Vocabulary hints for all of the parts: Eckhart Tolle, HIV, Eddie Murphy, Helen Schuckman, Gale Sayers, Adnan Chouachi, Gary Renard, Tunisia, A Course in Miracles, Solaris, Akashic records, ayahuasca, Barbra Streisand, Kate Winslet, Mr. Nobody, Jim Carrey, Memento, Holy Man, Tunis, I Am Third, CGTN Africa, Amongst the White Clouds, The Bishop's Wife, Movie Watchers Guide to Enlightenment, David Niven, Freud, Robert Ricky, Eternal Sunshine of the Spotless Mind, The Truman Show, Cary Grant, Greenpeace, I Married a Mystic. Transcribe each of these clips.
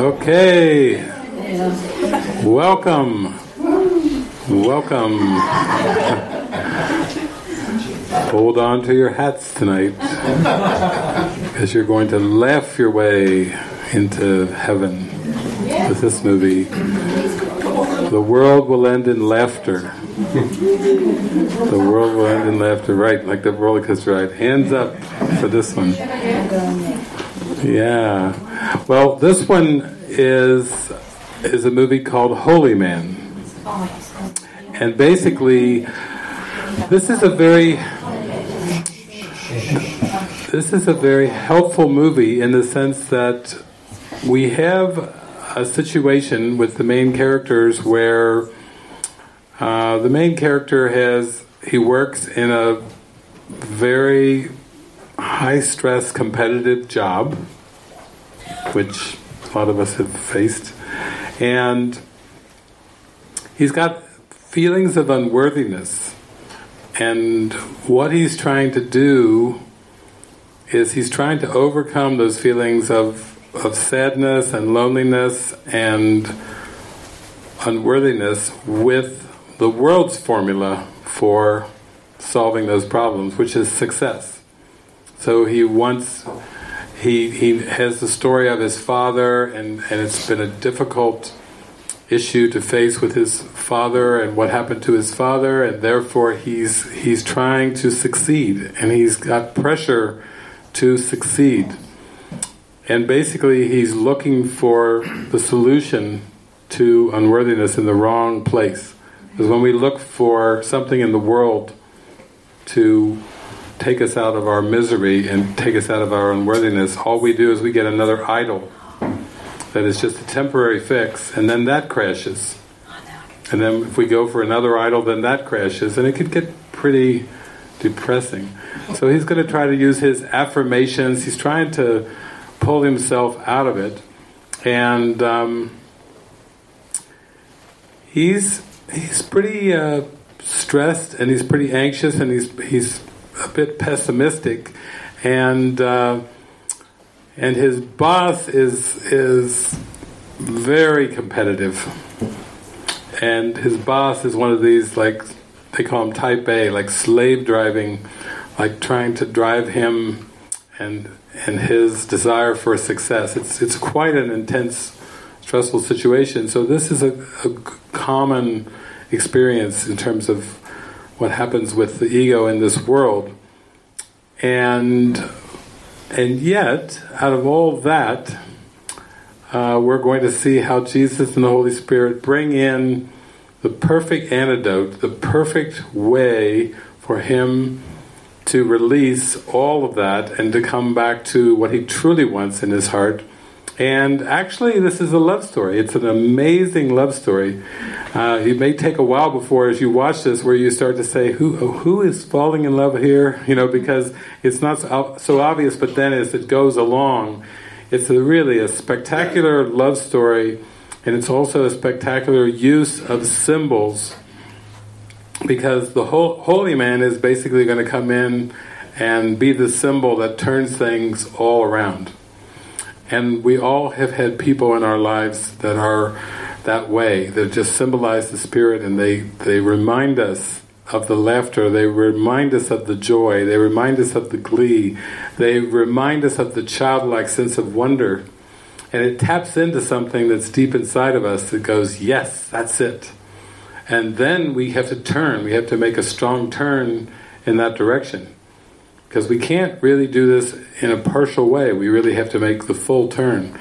Okay, welcome. Hold on to your hats tonight, because you're going to laugh your way into heaven with this movie. The world will end in laughter. The world will end in laughter, right, like the roller coaster ride. Hands up for this one. Yeah. Well, this one is a movie called Holy Man. And basically, this is a very helpful movie in the sense that we have a situation with the main characters where the main character he works in a very high-stress, competitive job, which a lot of us have faced, and he's got feelings of unworthiness, and what he's trying to do is he's trying to overcome those feelings of sadness and loneliness and unworthiness with the world's formula for solving those problems, which is success. So he has the story of his father, and it's been a difficult issue to face with his father and what happened to his father, and therefore he's trying to succeed, and he's got pressure to succeed. And basically he's looking for the solution to unworthiness in the wrong place. Because when we look for something in the world to take us out of our misery and take us out of our unworthiness, all we do is we get another idol that is just a temporary fix, and then that crashes. And then if we go for another idol, then that crashes, and it could get pretty depressing. So he's going to try to use his affirmations, he's trying to pull himself out of it, and he's pretty stressed, and he's pretty anxious, and he's a bit pessimistic, and his boss is very competitive, and his boss is one of these, like they call him type A, like slave driving, like trying to drive him and his desire for success. It's quite an intense, stressful situation. So this is a common experience in terms of what happens with the ego in this world. And yet, out of all that, we're going to see how Jesus and the Holy Spirit bring in the perfect antidote, the perfect way for him to release all of that and to come back to what he truly wants in his heart. And actually, this is a love story. It's an amazing love story. It may take a while before, as you watch this, where you start to say, "Who is falling in love here?" You know, because it's not so obvious. But then, as it goes along, it's really a spectacular love story, and it's also a spectacular use of symbols, because the Holy Man is basically going to come in and be the symbol that turns things all around. And we all have had people in our lives that are that way. They just symbolize the Spirit, and they remind us of the laughter. They remind us of the joy. They remind us of the glee. They remind us of the childlike sense of wonder. And it taps into something that's deep inside of us that goes, yes, that's it. And then we have to turn. We have to make a strong turn in that direction. Because we can't really do this in a partial way. We really have to make the full turn.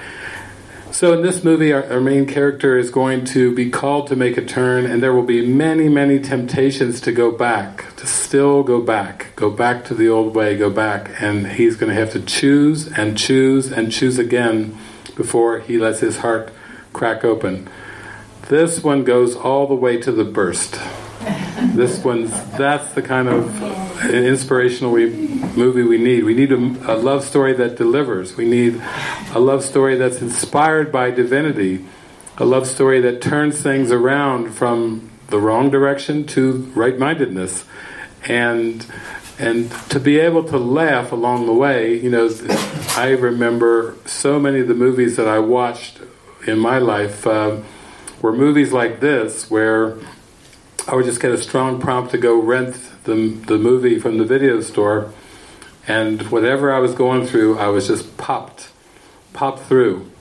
So in this movie, our main character is going to be called to make a turn, and there will be many, many temptations to go back, to still go back to the old way, go back. And he's going to have to choose and choose and choose again before he lets his heart crack open. This one goes all the way to the burst. That's the kind of inspirational movie we need. We need a love story that delivers. We need a love story that's inspired by divinity. A love story that turns things around from the wrong direction to right-mindedness. And And to be able to laugh along the way, you know, I remember so many of the movies that I watched in my life were movies like this, where I would just get a strong prompt to go rent the movie from the video store, and whatever I was going through, I was just popped through.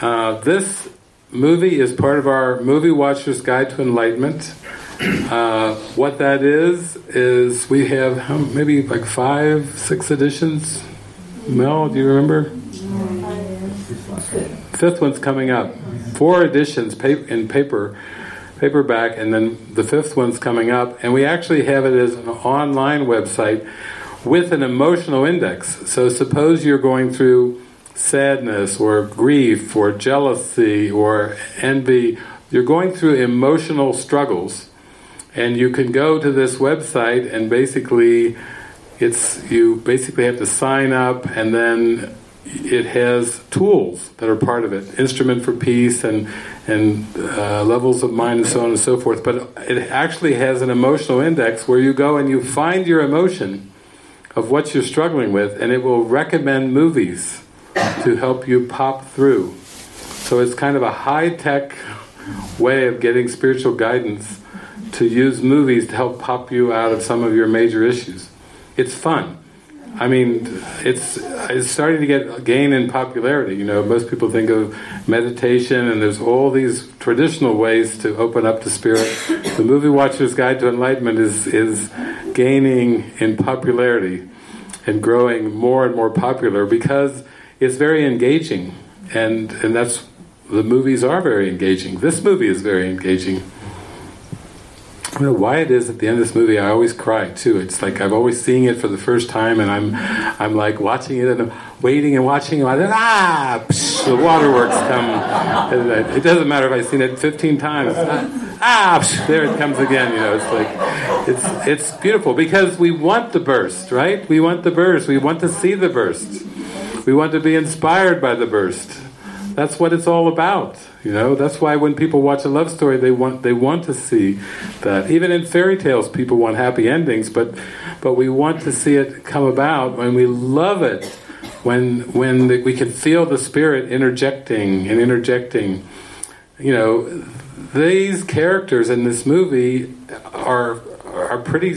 This movie is part of our Movie Watchers Guide to Enlightenment. What that is we have maybe like 5, 6 editions. Mel, do you remember? Fifth one's coming up. 4 editions in paperback, and then the 5th one's coming up. And we actually have it as an online website with an emotional index. So suppose you're going through sadness or grief or jealousy or envy. You're going through emotional struggles. And you can go to this website, and basically, you basically have to sign up, and then it has tools that are part of it, Instrument for Peace and Levels of Mind and so on and so forth. But it actually has an emotional index where you go and you find your emotion of what you're struggling with, and it will recommend movies to help you pop through. So it's kind of a high-tech way of getting spiritual guidance, to use movies to help pop you out of some of your major issues. It's fun. I mean, it's starting to gain in popularity. You know, most people think of meditation, and there's all these traditional ways to open up to spirit. The Movie Watcher's Guide to Enlightenment is gaining in popularity and growing more and more popular because it's very engaging, and that's, the movies are very engaging. This movie is very engaging. I don't know why it is at the end of this movie I always cry too. It's like I've always seen it for the first time, and I'm like watching it, and I'm waiting and watching, and then psh, the waterworks come. It doesn't matter if I've seen it 15 times. Psh, there it comes again. You know, it's like it's beautiful because we want the burst, right? We want the burst. We want to see the burst. We want to be inspired by the burst. That's what it's all about, you know. That's why when people watch a love story, they want to see that. Even in fairy tales, people want happy endings, but we want to see it come about when we love it, when we can feel the spirit interjecting. You know, these characters in this movie are pretty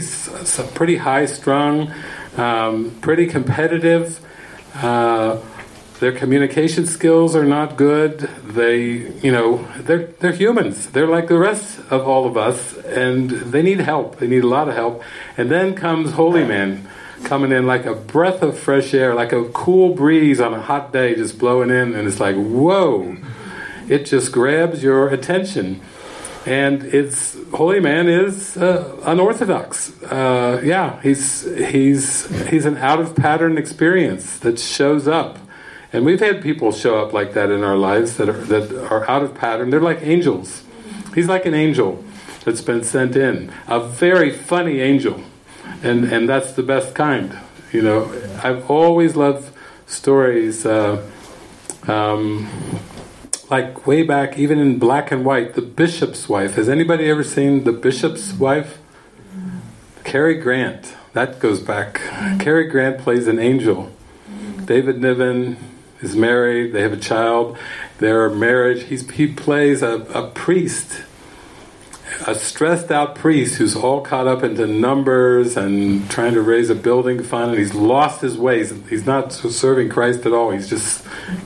high strung, pretty competitive. Their communication skills are not good. They're humans. They're like the rest of all of us, and they need help. They need a lot of help. And then comes Holy Man, coming in like a breath of fresh air, like a cool breeze on a hot day, just blowing in, and it's like, whoa! It just grabs your attention. And it's, Holy Man is unorthodox. Yeah, he's an out-of-pattern experience that shows up. And we've had people show up like that in our lives that are out of pattern. They're like angels. He's like an angel that's been sent in. A very funny angel. And that's the best kind. You know, I've always loved stories like way back, even in black and white, The Bishop's Wife. Has anybody ever seen The Bishop's Wife? Cary Grant. That goes back. Cary Grant plays an angel. David Niven is married, they have a child, their marriage, he plays a priest, a stressed out priest who's all caught up into numbers and trying to raise a building fund, and he's lost his ways, he's not serving Christ at all, he's just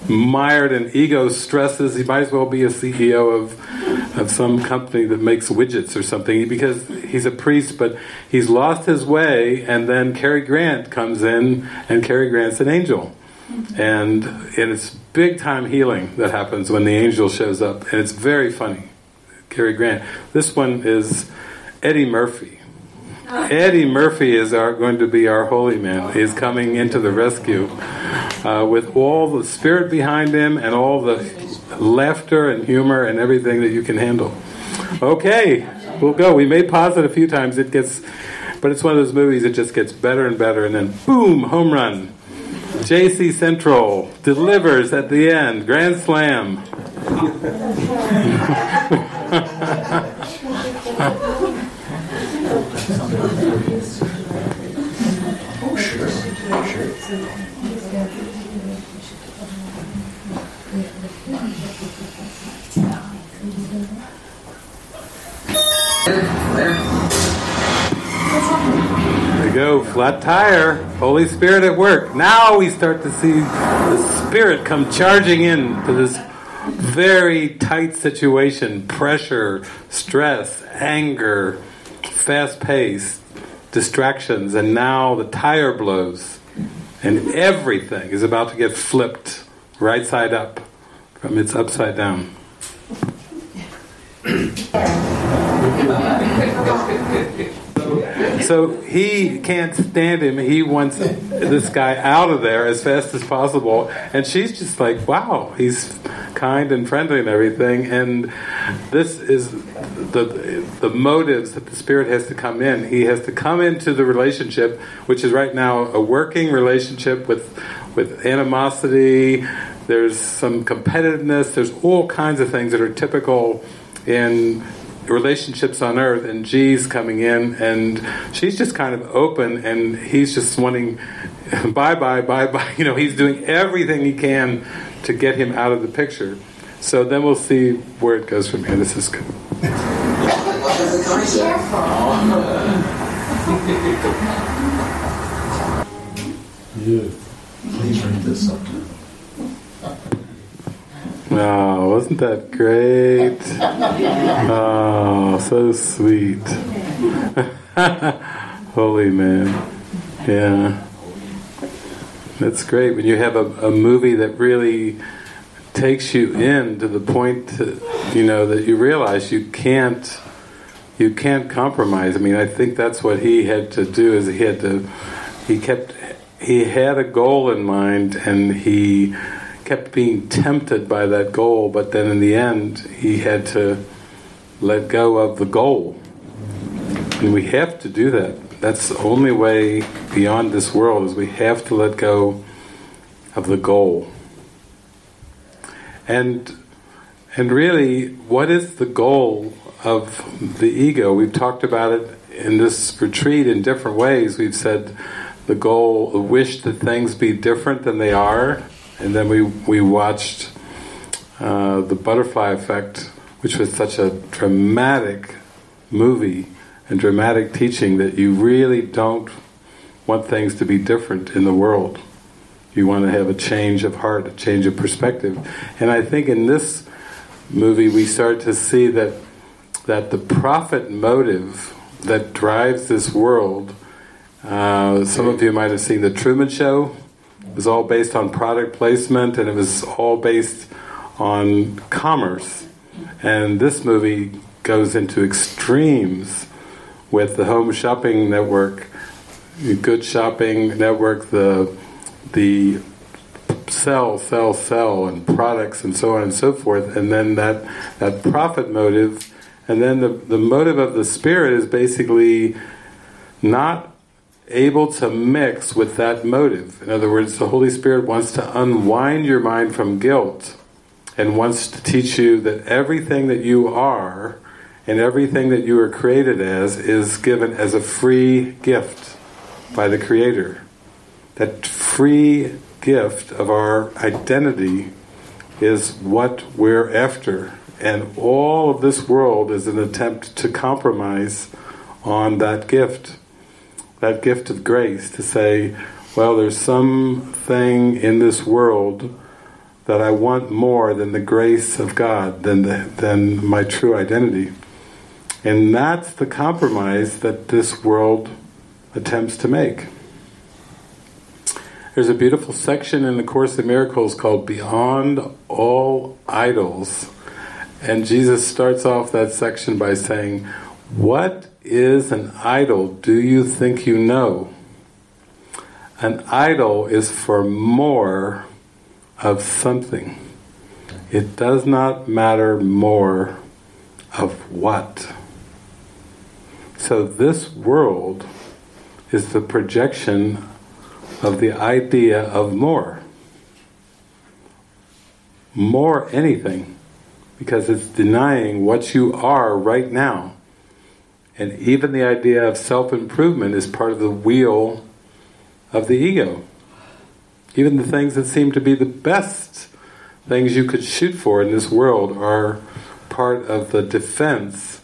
mired in ego stresses, he might as well be a CEO of some company that makes widgets or something, because he's a priest, but he's lost his way, and then Cary Grant comes in, and Cary Grant's an angel. And it's big time healing that happens when the angel shows up, and it's very funny. Cary Grant. This one is Eddie Murphy. Eddie Murphy is going to be our Holy Man. He's coming into the rescue with all the spirit behind him and all the laughter and humor and everything that you can handle. Okay, we'll go. We may pause it a few times. It gets, but it's one of those movies that just gets better and better, and then boom, home run. JC Central delivers at the end. Grand slam. There you go, flat tire. Holy Spirit at work. Now we start to see the Spirit come charging in to this very tight situation. Pressure, stress, anger, fast pace, distractions, and now the tire blows. And everything is about to get flipped right side up from its upside down. So he can't stand him. He wants this guy out of there as fast as possible. And she's just like, wow, he's kind and friendly and everything. And this is the motives that the Spirit has to come in. He has to come into the relationship, which is right now a working relationship with animosity. There's some competitiveness. There's all kinds of things that are typical in relationships on earth, and G's coming in, and she's just kind of open, and he's just wanting bye bye. You know, he's doing everything he can to get him out of the picture. So then we'll see where it goes from here. This is good. Yeah. Please read this up. Oh, wasn't that great? Oh, so sweet. Holy Man. Yeah. That's great when you have a movie that really takes you in to the point, you know, that you realize you can't compromise. I mean, I think that's what he had to do, is he had a goal in mind, and he kept being tempted by that goal, but then in the end he had to let go of the goal. And we have to do that. That's the only way beyond this world, is we have to let go of the goal. And really, what is the goal of the ego? We've talked about it in this retreat in different ways. We've said the goal, the wish that things be different than they are. And then we watched The Butterfly Effect, which was such a dramatic movie and dramatic teaching that you really don't want things to be different in the world. You want to have a change of heart, a change of perspective. And I think in this movie we start to see that the profit motive that drives this world, some of you might have seen The Truman Show. It was all based on product placement, and it was all based on commerce. And this movie goes into extremes with the Home Shopping Network, Good Shopping Network, the sell, and products, and so on and so forth. And then that profit motive, and then the motive of the Spirit is basically not able to mix with that motive. In other words, the Holy Spirit wants to unwind your mind from guilt, and wants to teach you that everything that you are and everything that you were created as is given as a free gift by the Creator. That free gift of our identity is what we're after, and all of this world is an attempt to compromise on that gift of grace, to say, well, there's something in this world that I want more than the grace of God, than my true identity. And that's the compromise that this world attempts to make. There's a beautiful section in the Course in Miracles called Beyond All Idols, and Jesus starts off that section by saying, what is an idol? Do you think you know? An idol is for more of something. It does not matter more of what. So this world is the projection of the idea of more. More anything, because it's denying what you are right now. And even the idea of self-improvement is part of the wheel of the ego. Even the things that seem to be the best things you could shoot for in this world are part of the defense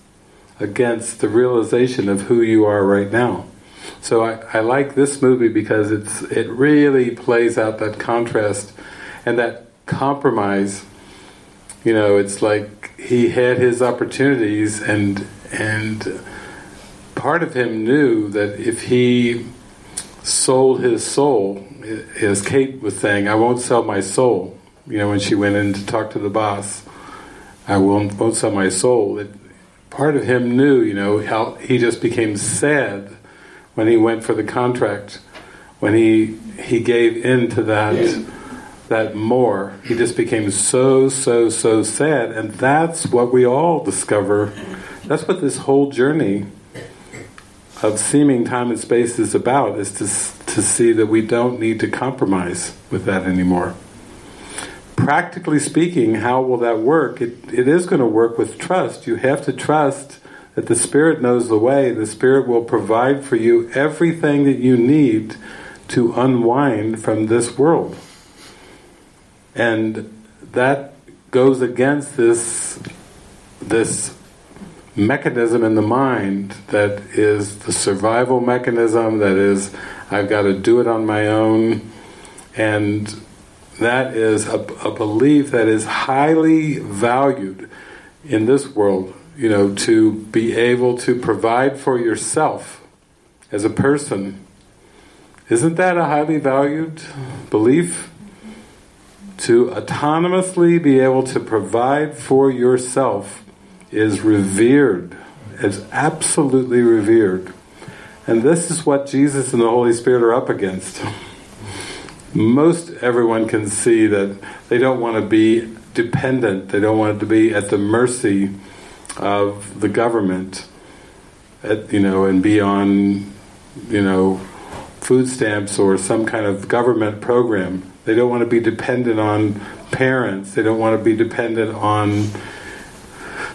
against the realization of who you are right now. So I like this movie because it really plays out that contrast and that compromise. You know, it's like he had his opportunities, and part of him knew that if he sold his soul, as Kate was saying, I won't sell my soul. You know, when she went in to talk to the boss, I won't sell my soul. Part of him knew, you know, how he just became sad when he went for the contract, when he gave in to that more. He just became so sad, and that's what we all discover. That's what this whole journey of seeming time and space is about, is to see that we don't need to compromise with that anymore. Practically speaking, how will that work? It is going to work with trust. You have to trust that the Spirit knows the way. The Spirit will provide for you everything that you need to unwind from this world. And that goes against this mechanism in the mind that is the survival mechanism, that is, I've got to do it on my own. And that is a belief that is highly valued in this world, you know, to be able to provide for yourself as a person. Isn't that a highly valued belief? To autonomously be able to provide for yourself is revered. It's absolutely revered. And this is what Jesus and the Holy Spirit are up against. Most everyone can see that they don't want to be dependent, they don't want to be at the mercy of the government, you know, and be on, you know, food stamps or some kind of government program. They don't want to be dependent on parents, they don't want to be dependent on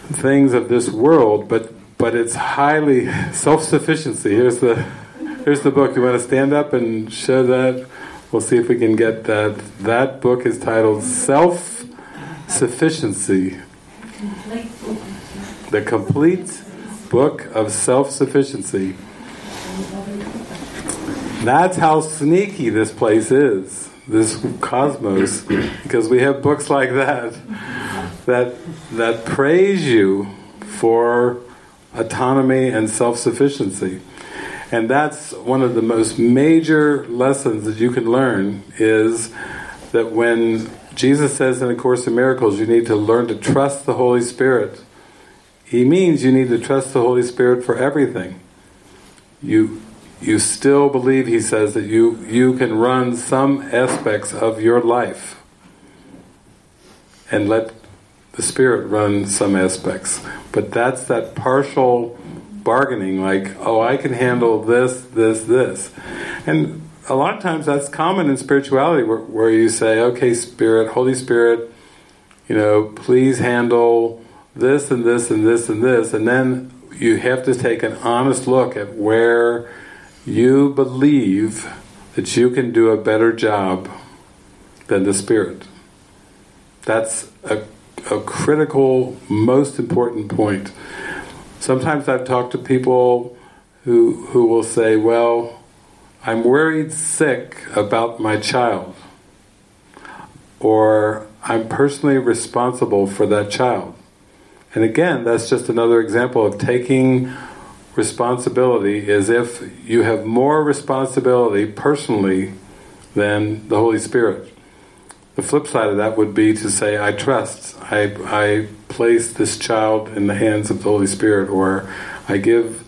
things of this world, but it's highly self-sufficiency. Here's the book. You want to stand up and show that? We'll see if we can get that. That book is titled Self-Sufficiency. The Complete Book of Self-Sufficiency. That's how sneaky this place is, this cosmos, because we have books like that praise you for autonomy and self-sufficiency. And that's one of the most major lessons that you can learn, is that when Jesus says in A Course in Miracles you need to learn to trust the Holy Spirit, he means you need to trust the Holy Spirit for everything. You still believe, he says, that you can run some aspects of your life and let the Spirit run some aspects. But that's that partial bargaining, like, oh, I can handle this. And a lot of times that's common in spirituality, where you say, okay, Spirit, Holy Spirit, you know, please handle this and this and this and this. And then you have to take an honest look at where you believe that you can do a better job than the Spirit. That's a critical, most important point. Sometimes I've talked to people who will say, well, I'm worried sick about my child, or I'm personally responsible for that child. And again, that's just another example of taking responsibility, as if you have more responsibility personally than the Holy Spirit. The flip side of that would be to say, I trust, I place this child in the hands of the Holy Spirit, or I give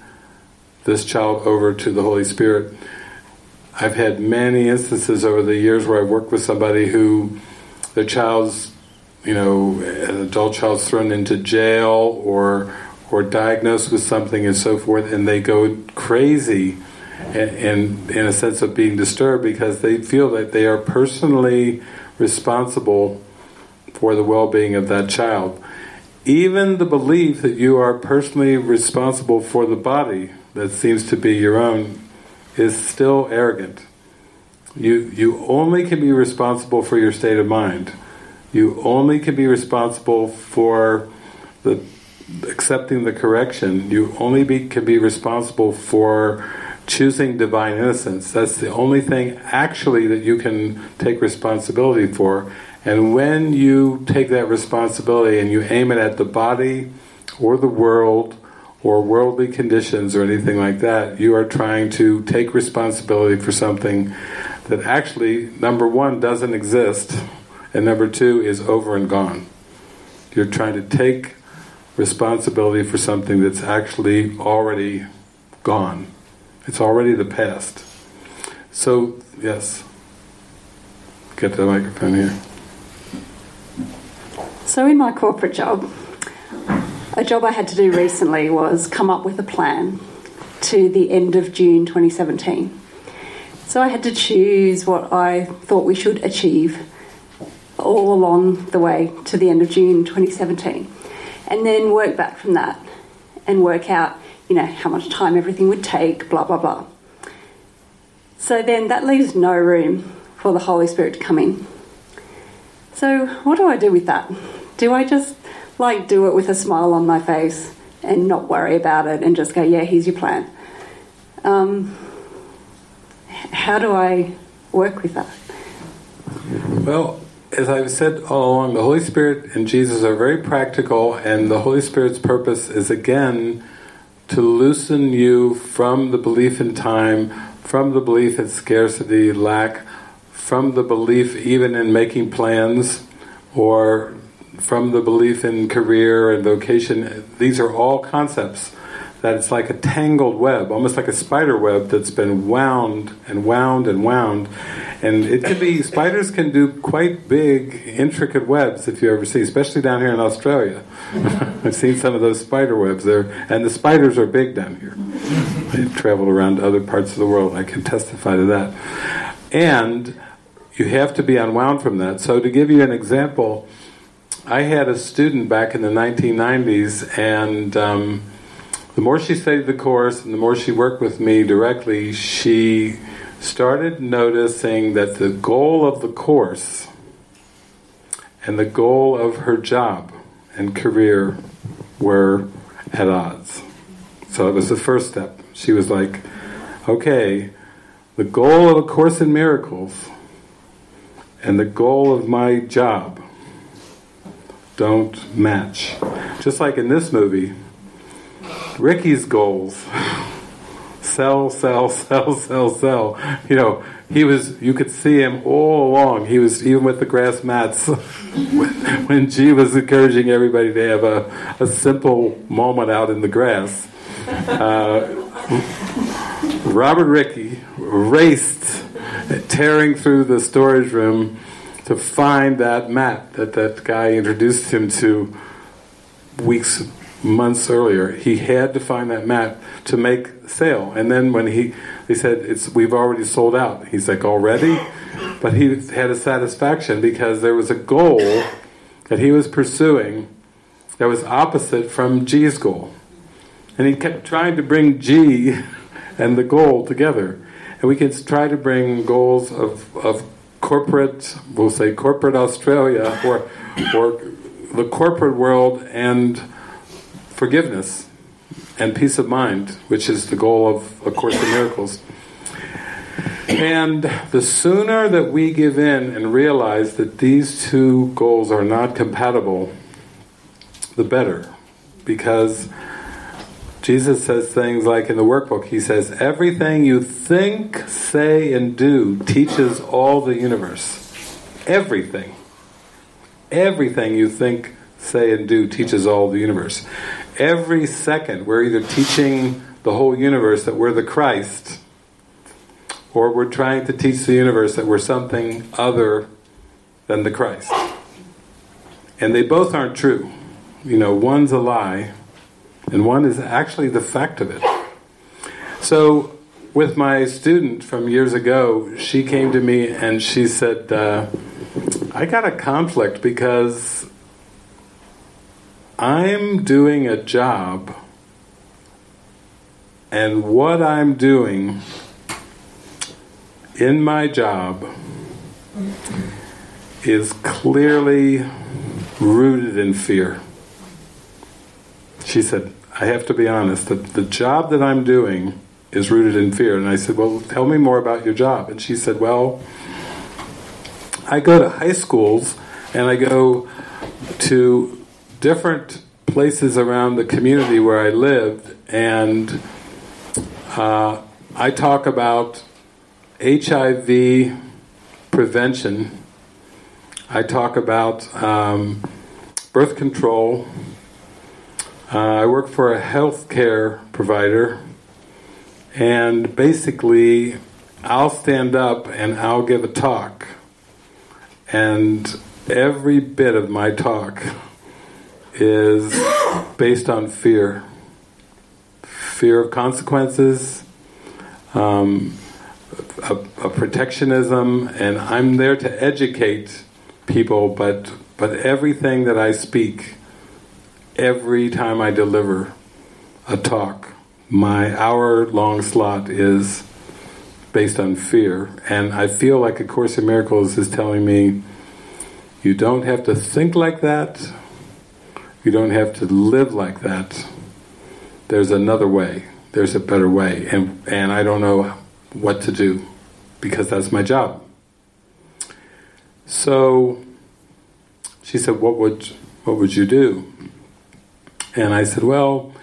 this child over to the Holy Spirit. I've had many instances over the years where I've worked with somebody who, their child's, you know, an adult child's thrown into jail or diagnosed with something and so forth, and they go crazy and in a sense of being disturbed, because they feel that they are personally responsible for the well-being of that child. Even the belief that you are personally responsible for the body that seems to be your own is still arrogant. You only can be responsible for your state of mind. You only can be responsible for the accepting the correction. You only can be responsible for choosing divine innocence. That's the only thing actually that you can take responsibility for. And when you take that responsibility and you aim it at the body or the world or worldly conditions or anything like that, you are trying to take responsibility for something that actually, number one, doesn't exist, and number two, is over and gone. You're trying to take responsibility for something that's actually already gone. It's already the past. So, yes. Get the microphone here. So in my corporate job, a job I had to do recently was come up with a plan to the end of June 2017. So I had to choose what I thought we should achieve all along the way to the end of June 2017. And then work back from that and work out, you know, how much time everything would take, blah, blah, blah. So then that leaves no room for the Holy Spirit to come in. So what do I do with that? Do I just like do it with a smile on my face and not worry about it and just go, yeah, here's your plan? How do I work with that? Well, as I've said all along, the Holy Spirit and Jesus are very practical, and the Holy Spirit's purpose is, again, to loosen you from the belief in time, from the belief in scarcity, lack, from the belief even in making plans, or from the belief in career and vocation. These are all concepts that it's like a tangled web, almost like a spider web that's been wound and wound and wound. And it can be, spiders can do quite big, intricate webs if you ever see, especially down here in Australia. I've seen some of those spider webs there, and the spiders are big down here. I've traveled around to other parts of the world, I can testify to that. And you have to be unwound from that. So to give you an example, I had a student back in the 1990s, and the more she studied the Course and the more she worked with me directly, she started noticing that the goal of the Course and the goal of her job and career were at odds. So it was the first step. She was like, okay, the goal of A Course in Miracles and the goal of my job don't match. Just like in this movie, Ricky's goals, sell, sell, sell, sell, sell. You know, he was, you could see him all along. He was, even with the grass mats, when G was encouraging everybody to have a simple moment out in the grass. Robert Ricky raced, tearing through the storage room to find that mat that guy introduced him to weeks, months earlier. He had to find that mat to make sale. And then when they said, we've already sold out. He's like, already? But he had a satisfaction because there was a goal that he was pursuing that was opposite from G's goal. And he kept trying to bring G and the goal together. And we can try to bring goals of corporate, we'll say corporate Australia, or the corporate world, and forgiveness and peace of mind, which is the goal of A Course in Miracles. And the sooner that we give in and realize that these two goals are not compatible, the better. Because Jesus says things like in the workbook, he says, everything you think, say, and do teaches all the universe. Everything. Everything you think, say, and do teaches all the universe. Every second we're either teaching the whole universe that we're the Christ, or we're trying to teach the universe that we're something other than the Christ. And they both aren't true. You know, one's a lie, and one is actually the fact of it. So, with my student from years ago, she came to me and she said, I got a conflict because I'm doing a job, and what I'm doing in my job is clearly rooted in fear. She said, I have to be honest, the job that I'm doing is rooted in fear. And I said, well, tell me more about your job. And she said, well, I go to high schools and I go to different places around the community where I lived, and I talk about HIV prevention, I talk about birth control, I work for a healthcare provider, and basically I'll stand up and I'll give a talk, and every bit of my talk is based on fear. Fear of consequences, a protectionism, and I'm there to educate people, but everything that I speak, every time I deliver a talk, my hour-long slot is based on fear. And I feel like A Course in Miracles is telling me, you don't have to think like that, you don't have to live like that. There's another way. There's a better way. And I don't know what to do, because that's my job. So she said, what would you do? And I said, well,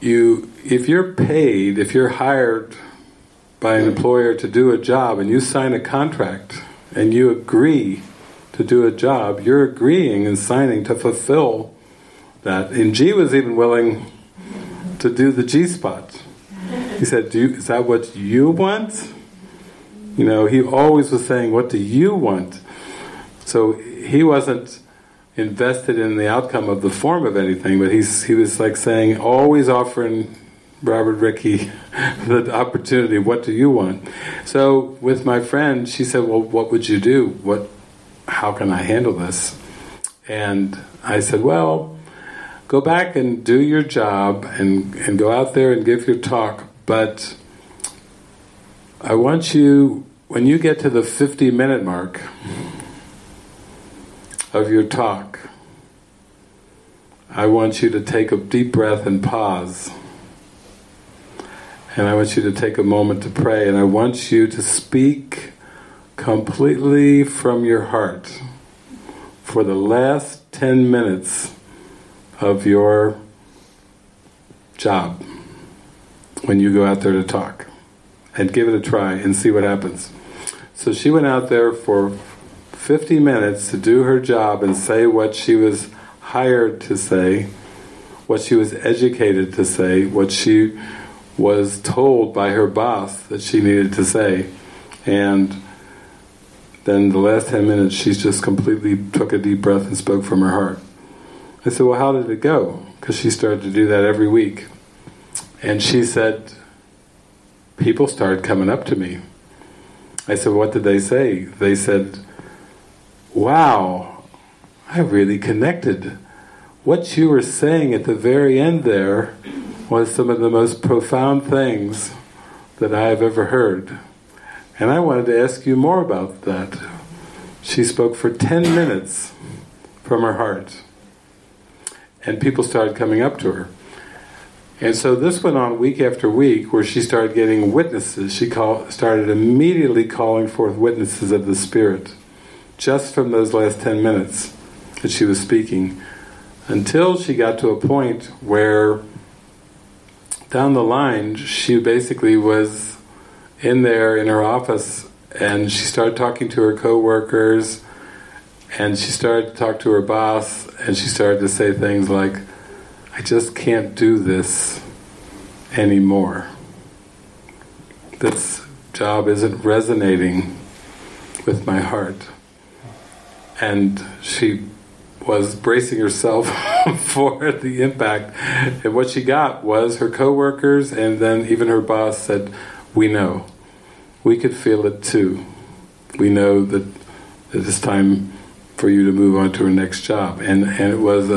if you're paid, if you're hired by an employer to do a job, and you sign a contract, and you agree to do a job, you're agreeing and signing to fulfill that. And G was even willing to do the G spot. He said, is that what you want? You know, he always was saying, what do you want? So he wasn't invested in the outcome of the form of anything, but he was like saying, always offering Robert Rickey the opportunity, what do you want? So with my friend, she said, well, what would you do? How can I handle this? And I said, well, go back and do your job and go out there and give your talk, but I want you, when you get to the 50-minute mark of your talk, I want you to take a deep breath and pause. And I want you to take a moment to pray, and I want you to speak completely from your heart for the last 10 minutes of your job when you go out there to talk, and give it a try and see what happens. So she went out there for 50 minutes to do her job and say what she was hired to say, what she was educated to say, what she was told by her boss that she needed to say. And then the last 10 minutes, she just completely took a deep breath and spoke from her heart. I said, well, how did it go? Because she started to do that every week. And she said, people started coming up to me. I said, what did they say? They said, wow, I really connected. What you were saying at the very end there was some of the most profound things that I have ever heard. And I wanted to ask you more about that. She spoke for 10 minutes from her heart. And people started coming up to her. And so this went on week after week, where she started getting witnesses. She started immediately calling forth witnesses of the Spirit, just from those last 10 minutes that she was speaking, until she got to a point where, down the line, she basically was in there in her office, and she started talking to her co-workers, and she started to talk to her boss, and she started to say things like, I just can't do this anymore. This job isn't resonating with my heart. And she was bracing herself for the impact, and what she got was her co-workers, and then even her boss said, we know. We could feel it too. We know that it's time for you to move on to her next job. And it was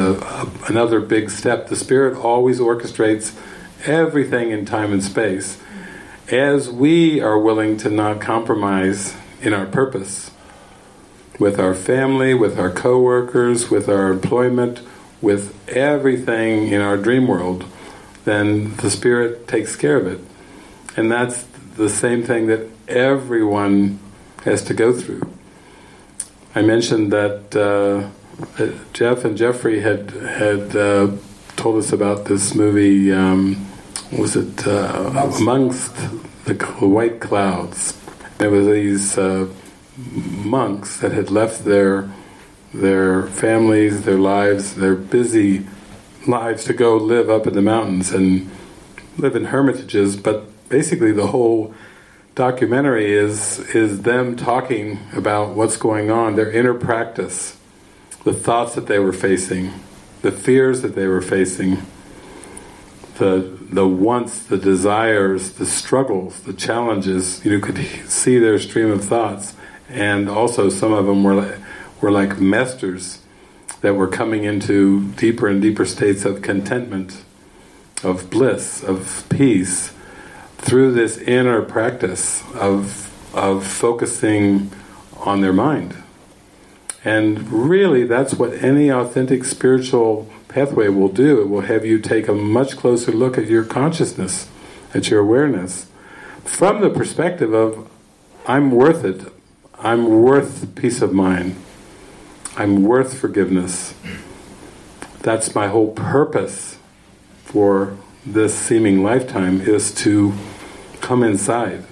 another big step. The Spirit always orchestrates everything in time and space. as we are willing to not compromise in our purpose, with our family, with our co-workers, with our employment, with everything in our dream world, then the Spirit takes care of it. And that's the same thing that everyone has to go through. I mentioned that Jeff and Jeffrey had told us about this movie, was it Amongst the White Clouds. There were these monks that had left their families, their lives, their busy lives to go live up in the mountains and live in hermitages, but basically the whole documentary is them talking about what's going on, their inner practice, the thoughts that they were facing, the fears that they were facing, the wants, the desires, the struggles, the challenges. You could see their stream of thoughts, and also some of them were like masters that were coming into deeper and deeper states of contentment, of bliss, of peace, through this inner practice of focusing on their mind. And really, that's what any authentic spiritual pathway will do. It will have you take a much closer look at your consciousness, at your awareness, from the perspective of, I'm worth it. I'm worth peace of mind. I'm worth forgiveness. That's my whole purpose for this seeming lifetime, is to come inside.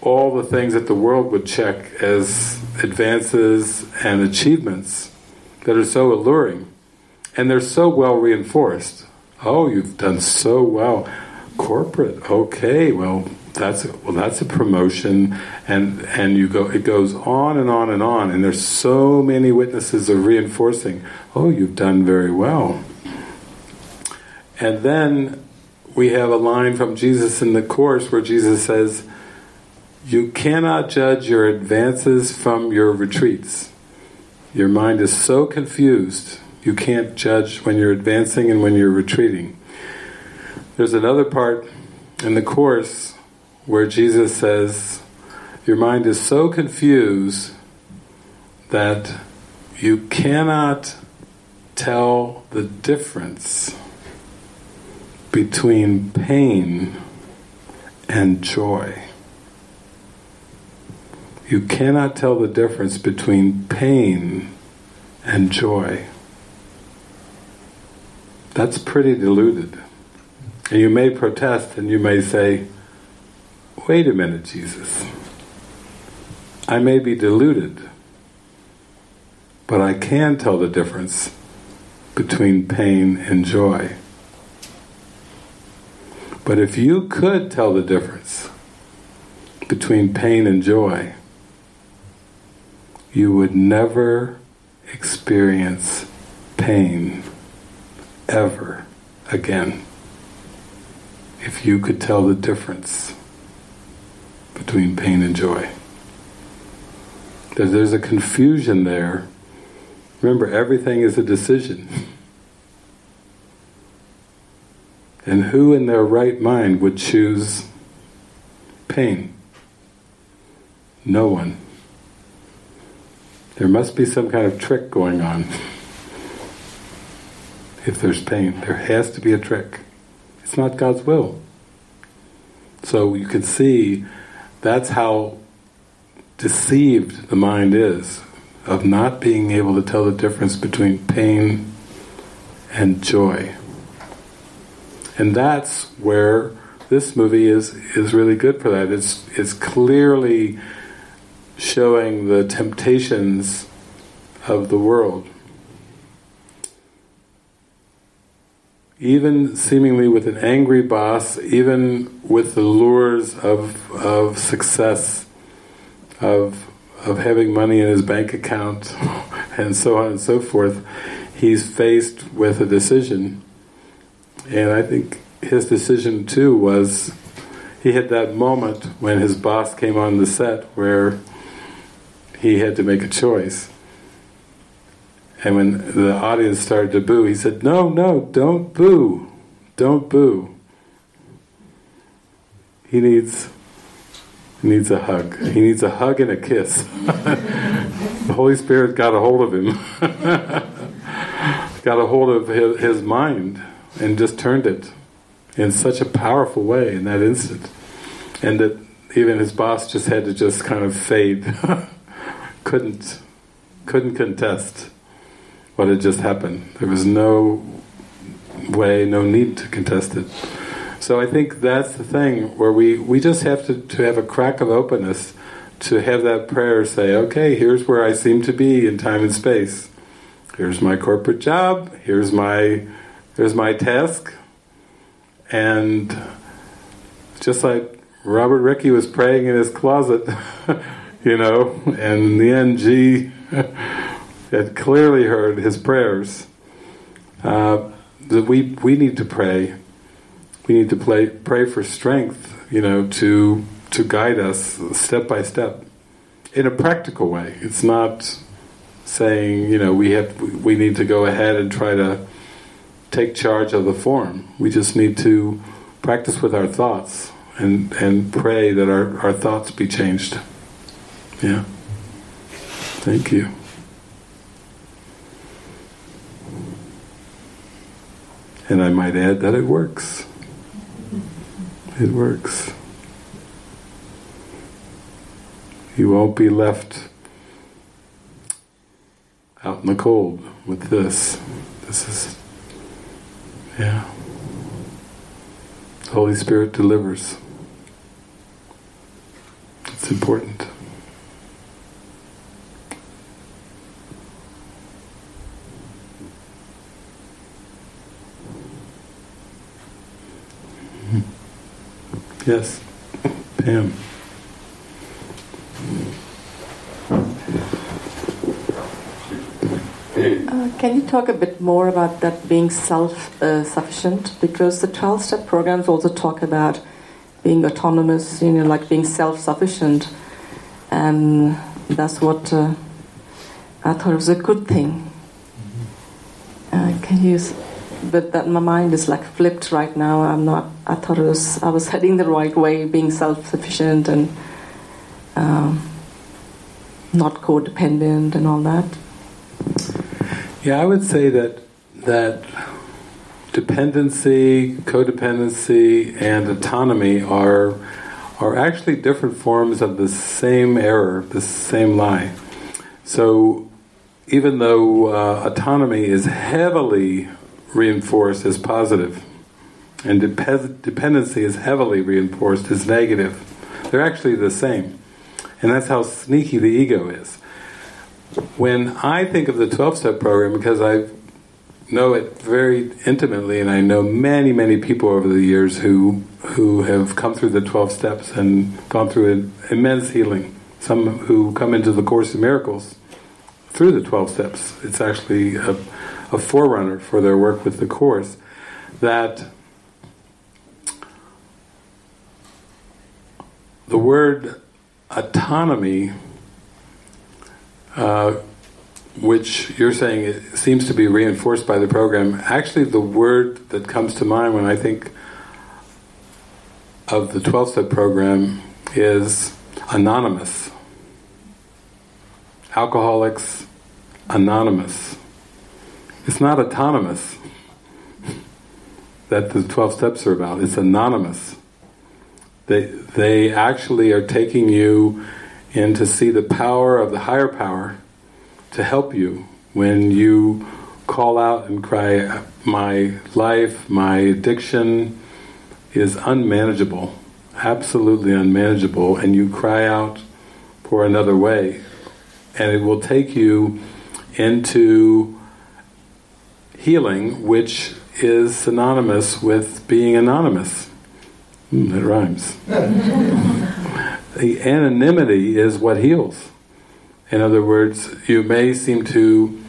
All the things that the world would check as advances and achievements that are so alluring, and they're so well reinforced. Oh, you've done so well. Corporate, okay, well that's a promotion, and you go, it goes on and on and on, and there's so many witnesses of reinforcing. Oh, you've done very well. And then we have a line from Jesus in the Course where Jesus says, you cannot judge your advances from your retreats. Your mind is so confused, you can't judge when you're advancing and when you're retreating. There's another part in the Course where Jesus says, your mind is so confused that you cannot tell the difference between pain and joy. You cannot tell the difference between pain and joy. That's pretty deluded. And you may protest and you may say, wait a minute, Jesus. I may be deluded, but I can tell the difference between pain and joy. But if you could tell the difference between pain and joy, you would never experience pain ever again. If you could tell the difference between pain and joy. There's a confusion there. Remember, everything is a decision. And who in their right mind would choose pain? No one. There must be some kind of trick going on. If there's pain, there has to be a trick. It's not God's will. So you can see that's how deceived the mind is, of not being able to tell the difference between pain and joy. And that's where this movie is really good for that. It's clearly showing the temptations of the world. Even seemingly with an angry boss, even with the lures of success, of having money in his bank account, and so on and so forth, he's faced with a decision. And I think his decision too was, he had that moment when his boss came on the set where he had to make a choice. And when the audience started to boo, he said, no, don't boo. He needs He needs a hug. He needs a hug and a kiss. The Holy Spirit got a hold of him. Got a hold of his mind and just turned it in such a powerful way in that instant. And that even his boss just had to just kind of fade. Couldn't contest what had just happened. There was no way, no need to contest it. So I think that's the thing where we just have to have a crack of openness, to have that prayer say, okay, here's where I seem to be in time and space. Here's my corporate job, here's my task. And just like Robert Ricci was praying in his closet, you know, and in the end G had clearly heard his prayers. We need to pray. We need to pray for strength, you know, to guide us step by step in a practical way. It's not saying, you know, we need to go ahead and try to take charge of the form. We just need to practice with our thoughts and pray that our thoughts be changed. Yeah. Thank you. And I might add that it works. It works. You won't be left out in the cold with this. This is, yeah. The Holy Spirit delivers. It's important. Yes, Pam. Can you talk a bit more about that being self-sufficient? Because the 12-step programs also talk about being autonomous, you know, like being self-sufficient. And that's what I thought was a good thing. But that my mind is like flipped right now. I thought I was heading the right way, being self-sufficient and not codependent and all that. Yeah, I would say that dependency, codependency, and autonomy are actually different forms of the same error, the same lie. So even though autonomy is heavily reinforced as positive, and dependency is heavily reinforced as negative, they're actually the same. And that's how sneaky the ego is. When I think of the 12-step program, because I know it very intimately, and I know many, many people over the years who have come through the 12 steps and gone through an immense healing. Some who come into the Course in Miracles through the 12 steps. It's actually a forerunner for their work with the Course, that the word autonomy, which you're saying it seems to be reinforced by the program, actually the word that comes to mind when I think of the 12-step program is anonymous. Alcoholics Anonymous. It's not autonomous that the 12 steps are about. It's anonymous. They actually are taking you in to see the power of the higher power to help you when you call out and cry, my life, my addiction is unmanageable, absolutely unmanageable, and you cry out for another way. And it will take you into healing, which is synonymous with being anonymous. It rhymes. The anonymity is what heals. In other words, you may seem to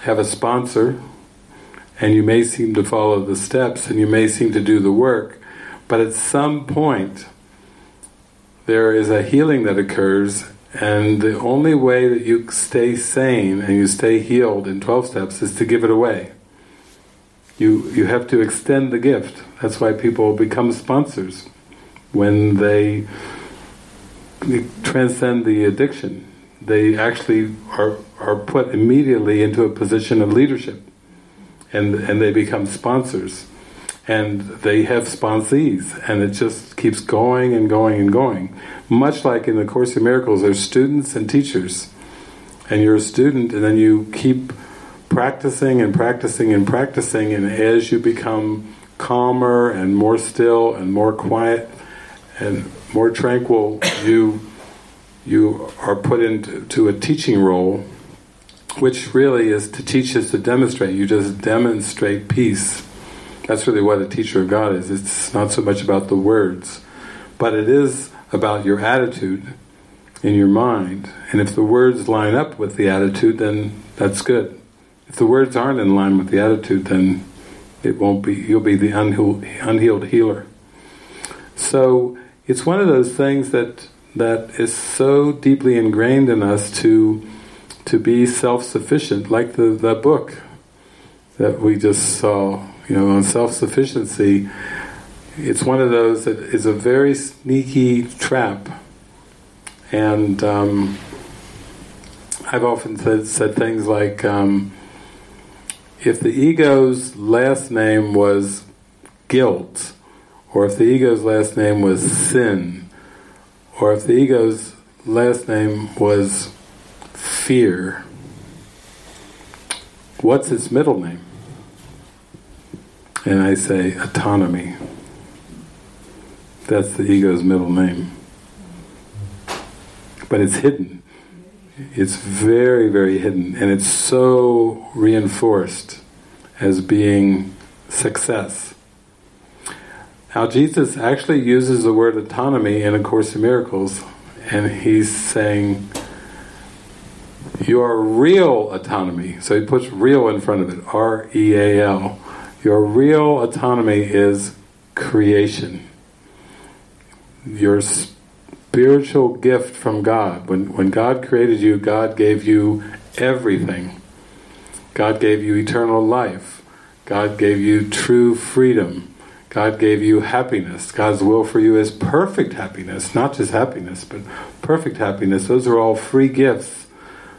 have a sponsor, and you may seem to follow the steps, and you may seem to do the work, but at some point there is a healing that occurs, and the only way that you stay sane and you stay healed in 12 steps is to give it away. You have to extend the gift. That's why people become sponsors. When they transcend the addiction. They actually are put immediately into a position of leadership, and they become sponsors, and they have sponsees, and it just keeps going and going and going. Much like in the Course in Miracles, there's students and teachers, and you're a student, and then you keep practicing and practicing and practicing, and as you become calmer and more still and more quiet and more tranquil, you are put into a teaching role, which really is to teach is to demonstrate. You just demonstrate peace. That's really what a teacher of God is. It's not so much about the words, but it is about your attitude in your mind. And if the words line up with the attitude, then that's good. If the words aren't in line with the attitude, then it won't be. You'll be the unhealed healer. So it's one of those things that is so deeply ingrained in us to be self-sufficient, like the book that we just saw, you know, on self-sufficiency. It's one of those that is a very sneaky trap, and I've often said things like, if the ego's last name was guilt, or if the ego's last name was sin, or if the ego's last name was fear, what's its middle name? And I say, autonomy. That's the ego's middle name. But it's hidden. It's very, very hidden, and it's so reinforced as being success. Now Jesus actually uses the word autonomy in A Course in Miracles, and he's saying your real autonomy, so he puts real in front of it, R-E-A-L. Your real autonomy is creation. Your spiritual gift from God. When God created you, God gave you everything. God gave you eternal life. God gave you true freedom. God gave you happiness. God's will for you is perfect happiness, not just happiness, but perfect happiness. Those are all free gifts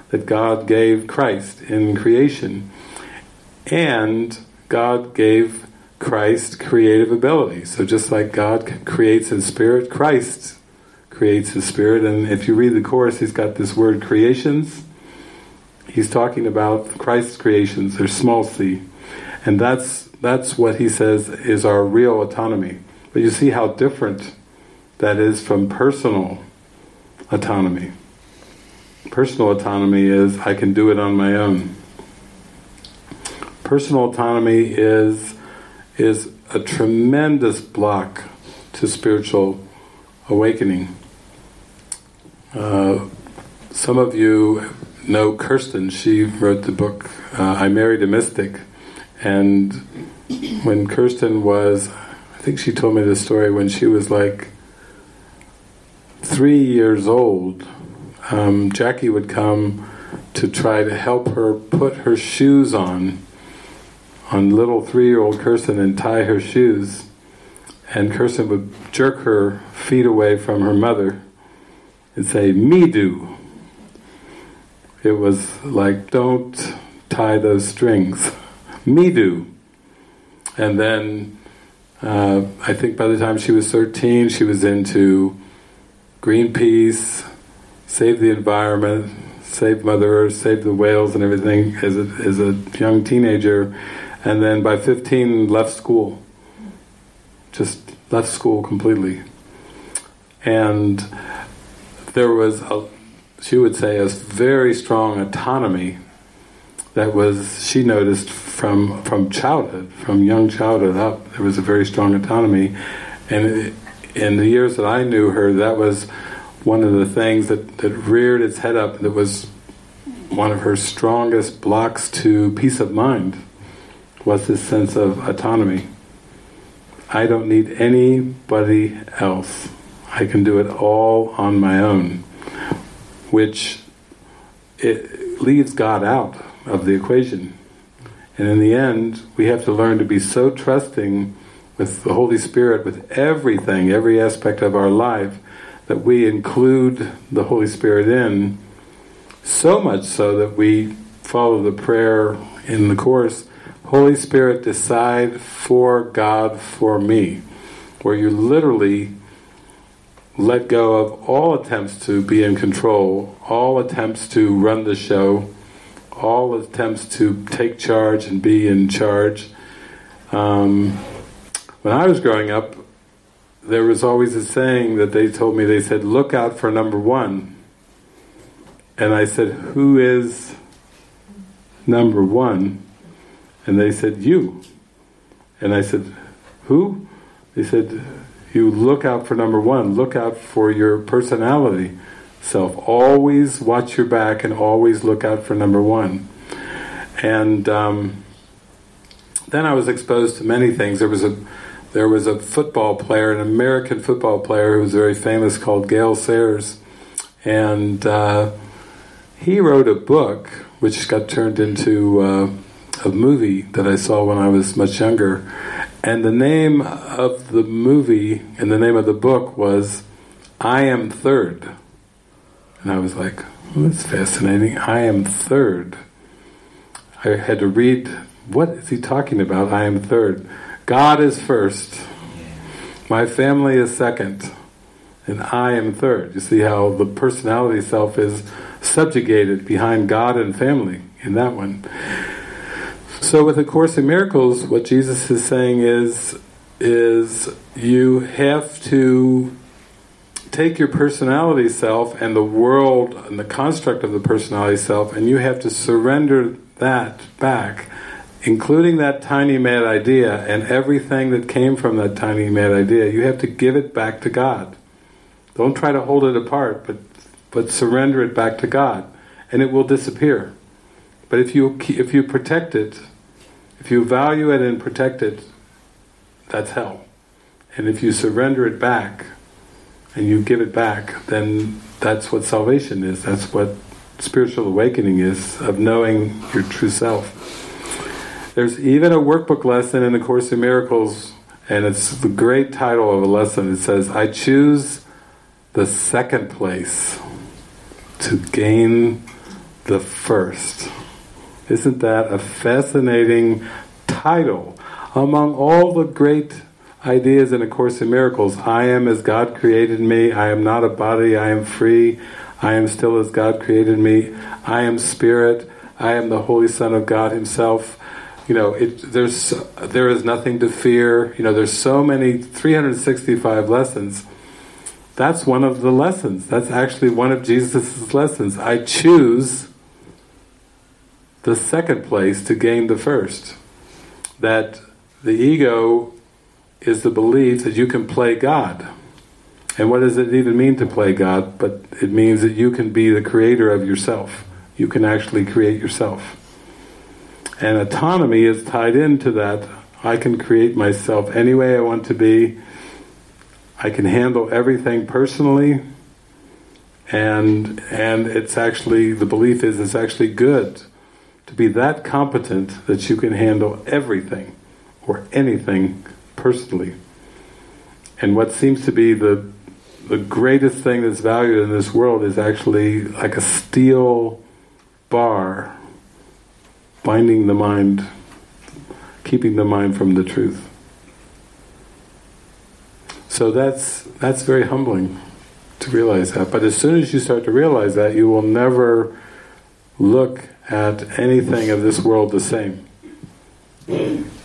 that God gave Christ in creation. And God gave Christ creative ability. So just like God creates in spirit, Christ creates in spirit. And if you read the Course, he's got this word creations. He's talking about Christ's creations, they're small c. And that's what he says is our real autonomy. But you see how different that is from personal autonomy. Personal autonomy is, I can do it on my own. Personal autonomy is a tremendous block to spiritual awakening. Some of you know Kirsten. She wrote the book, I Married a Mystic. And when Kirsten was, I think she told me this story, when she was like 3 years old, Jackie would come to try to help her put her shoes on little three-year-old Kirsten and tie her shoes. And Kirsten would jerk her feet away from her mother and say, "Me do." It was like, don't tie those strings. Me do. And then I think by the time she was 13, she was into Greenpeace, save the environment, save Mother Earth, save the whales and everything as a young teenager. And then by 15, left school. Just left school completely. And there was a, she would say, a very strong autonomy that was, she noticed from childhood, from young childhood up, there was a very strong autonomy. And in the years that I knew her, that was one of the things that reared its head up, that was one of her strongest blocks to peace of mind, was this sense of autonomy. I don't need anybody else. I can do it all on my own. Which, it leaves God out of the equation. And in the end, we have to learn to be so trusting with the Holy Spirit, with everything, every aspect of our life, that we include the Holy Spirit in, so much so that we follow the prayer in the Course, Holy Spirit, decide for God for me, where you literally let go of all attempts to be in control, all attempts to run the show, all attempts to take charge and be in charge. When I was growing up, there was always a saying that they told me, they said, look out for number one. And I said, who is number one? And they said, you. And I said, who? They said, you look out for number one, look out for your personality self. Always watch your back and always look out for number one. And then I was exposed to many things. There was a football player, an American football player who was very famous called Gale Sayers. And he wrote a book which got turned into a movie that I saw when I was much younger. And the name of the movie and the name of the book was I Am Third. And I was like, oh, that's fascinating. I Am Third. I had to read, what is he talking about? I am third. God is first, my family is second, and I am third. You see how the personality self is subjugated behind God and family in that one. So with A Course in Miracles, what Jesus is saying is you have to take your personality self and the world and the construct of the personality self, and you have to surrender that back, including that tiny mad idea and everything that came from that tiny mad idea. You have to give it back to God. Don't try to hold it apart, but surrender it back to God, and it will disappear. But if you protect it, if you value it and protect it, that's hell. And if you surrender it back, and you give it back, then that's what salvation is. That's what spiritual awakening is, of knowing your true self. There's even a workbook lesson in the Course in Miracles, and it's the great title of a lesson. It says, I choose the second place to gain the first. Isn't that a fascinating title? Among all the great ideas in A Course in Miracles, I am as God created me, I am not a body, I am free, I am still as God created me, I am spirit, I am the Holy Son of God Himself. You know, there is nothing to fear. You know, there's so many 365 lessons. That's one of the lessons. That's actually one of Jesus' lessons. I choose the second place to gain the first. That the ego is the belief that you can play God. And what does it even mean to play God? But it means that you can be the creator of yourself. You can actually create yourself. And autonomy is tied into that. I can create myself any way I want to be. I can handle everything personally. And it's actually, the belief is it's actually good to be that competent that you can handle everything or anything personally. And what seems to be the greatest thing that's valued in this world is actually like a steel bar binding the mind, keeping the mind from the truth. So that's very humbling to realize that. But as soon as you start to realize that, you will never look at anything of this world the same.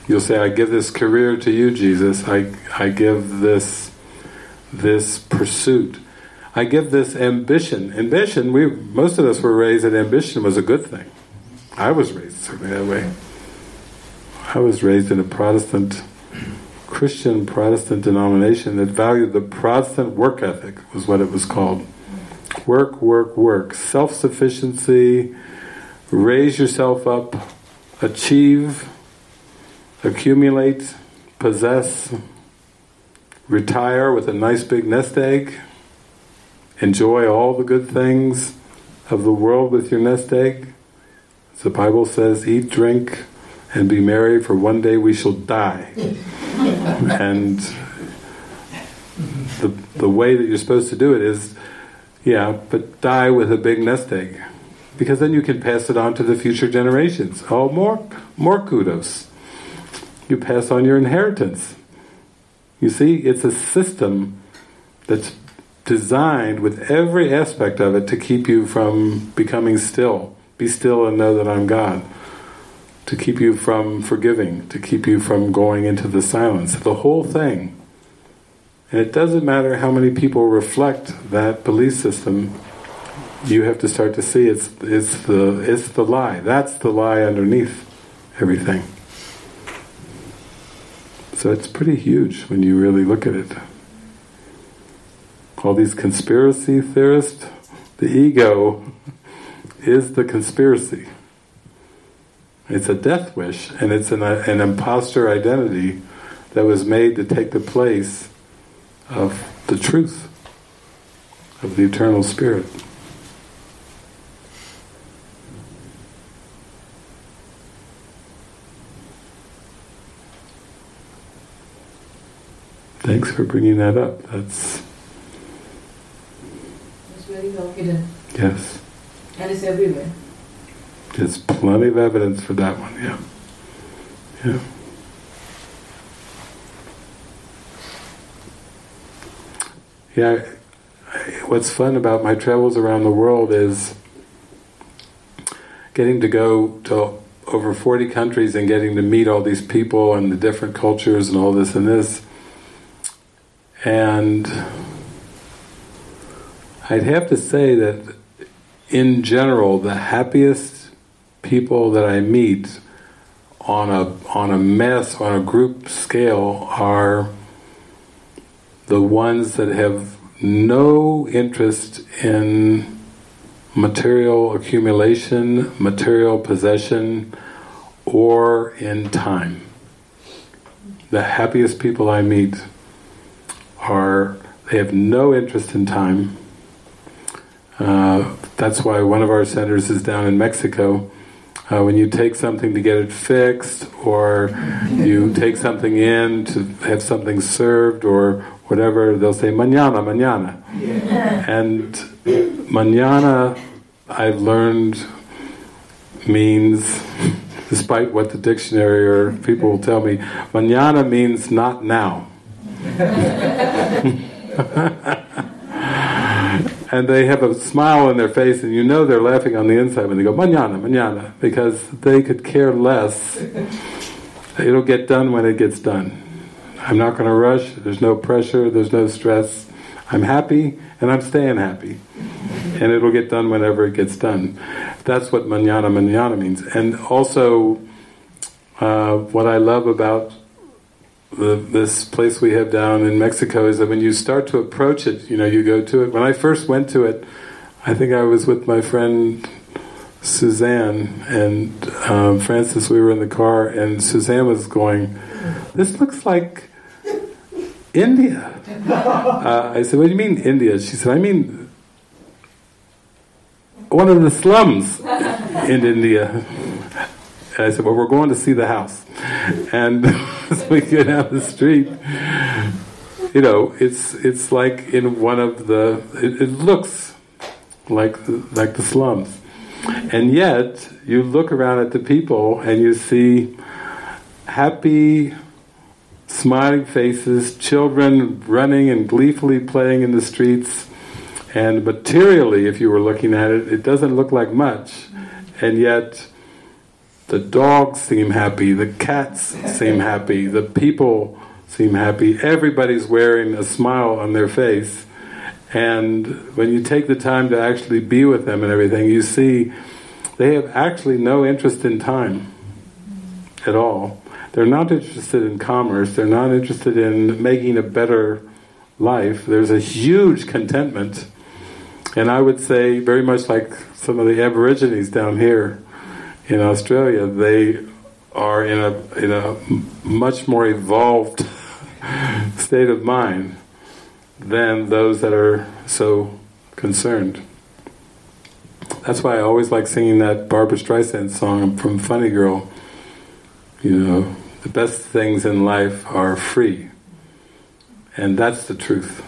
You'll say, I give this career to you, Jesus. I give this pursuit. I give this ambition. Ambition, most of us were raised that ambition was a good thing. I was raised certainly that way. I was raised in a Christian Protestant denomination that valued the Protestant work ethic, was what it was called. Work, work, work. Self-sufficiency, raise yourself up, achieve, accumulate, possess, retire with a nice big nest egg, enjoy all the good things of the world with your nest egg. The Bible says, eat, drink, and be merry, for one day we shall die. And the way that you're supposed to do it is, yeah, but die with a big nest egg, because then you can pass it on to the future generations. Oh, more kudos. You pass on your inheritance. You see, it's a system that's designed with every aspect of it to keep you from becoming still. Be still and know that I'm God. To keep you from forgiving, to keep you from going into the silence, the whole thing. And it doesn't matter how many people reflect that belief system, you have to start to see it's the lie. That's the lie underneath everything. So it's pretty huge when you really look at it. All these conspiracy theorists, the ego is the conspiracy. It's a death wish, and it's an imposter identity that was made to take the place of the truth, of the Eternal Spirit. Thanks for bringing that up. It's very well hidden. Yes. And it's everywhere. There's plenty of evidence for that one, yeah. Yeah. Yeah, what's fun about my travels around the world is getting to go to over 40 countries and getting to meet all these people and the different cultures and all this and this. And I'd have to say that in general, the happiest people that I meet on a group scale are the ones that have no interest in material accumulation, material possession, or in time. The happiest people I meet are, they have no interest in time. That's why one of our centers is down in Mexico. When you take something to get it fixed, or you take something in to have something served, or whatever, they'll say, mañana, mañana. Yeah. And mañana, I've learned, means, despite what the dictionary or people will tell me, mañana means not now. And they have a smile on their face, and you know they're laughing on the inside when they go, mañana, mañana, because they could care less. It'll get done when it gets done. I'm not going to rush, there's no pressure, there's no stress. I'm happy, and I'm staying happy. And it'll get done whenever it gets done. That's what mañana, mañana means. And also, what I love about this place we have down in Mexico is that when you start to approach it, you know, you go to it. When I first went to it, I think I was with my friend Suzanne and Francis, we were in the car, and Suzanne was going, this looks like India. I said, what do you mean India? She said, I mean one of the slums in India. And I said, well, we're going to see the house. And as we get out the street, you know, it's like in one of the, it looks like the slums. And yet, you look around at the people and you see happy, smiling faces, children running and gleefully playing in the streets. And materially, if you were looking at it, it doesn't look like much. And yet, the dogs seem happy, the cats seem happy, the people seem happy, everybody's wearing a smile on their face. And when you take the time to actually be with them and everything, you see they have actually no interest in time at all. They're not interested in commerce, they're not interested in making a better life. There's a huge contentment. And I would say, very much like some of the Aborigines down here, in Australia, they are in a much more evolved state of mind than those that are so concerned. That's why I always like singing that Barbra Streisand song from Funny Girl. You know, the best things in life are free. And that's the truth.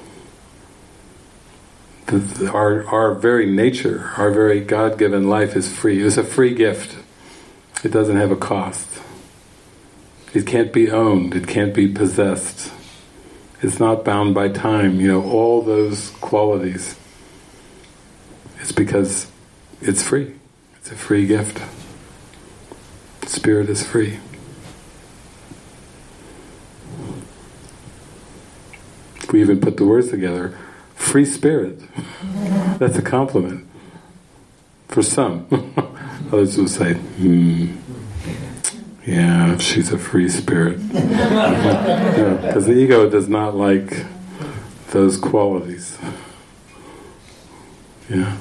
Our very nature, our very God-given life is free. It's a free gift. It doesn't have a cost. It can't be owned. It can't be possessed. It's not bound by time. You know, all those qualities. It's because it's free. It's a free gift. Spirit is free. We even put the words together. Free spirit. That's a compliment. For some. Others will say, yeah, she's a free spirit. Because the ego does not like those qualities. Yeah.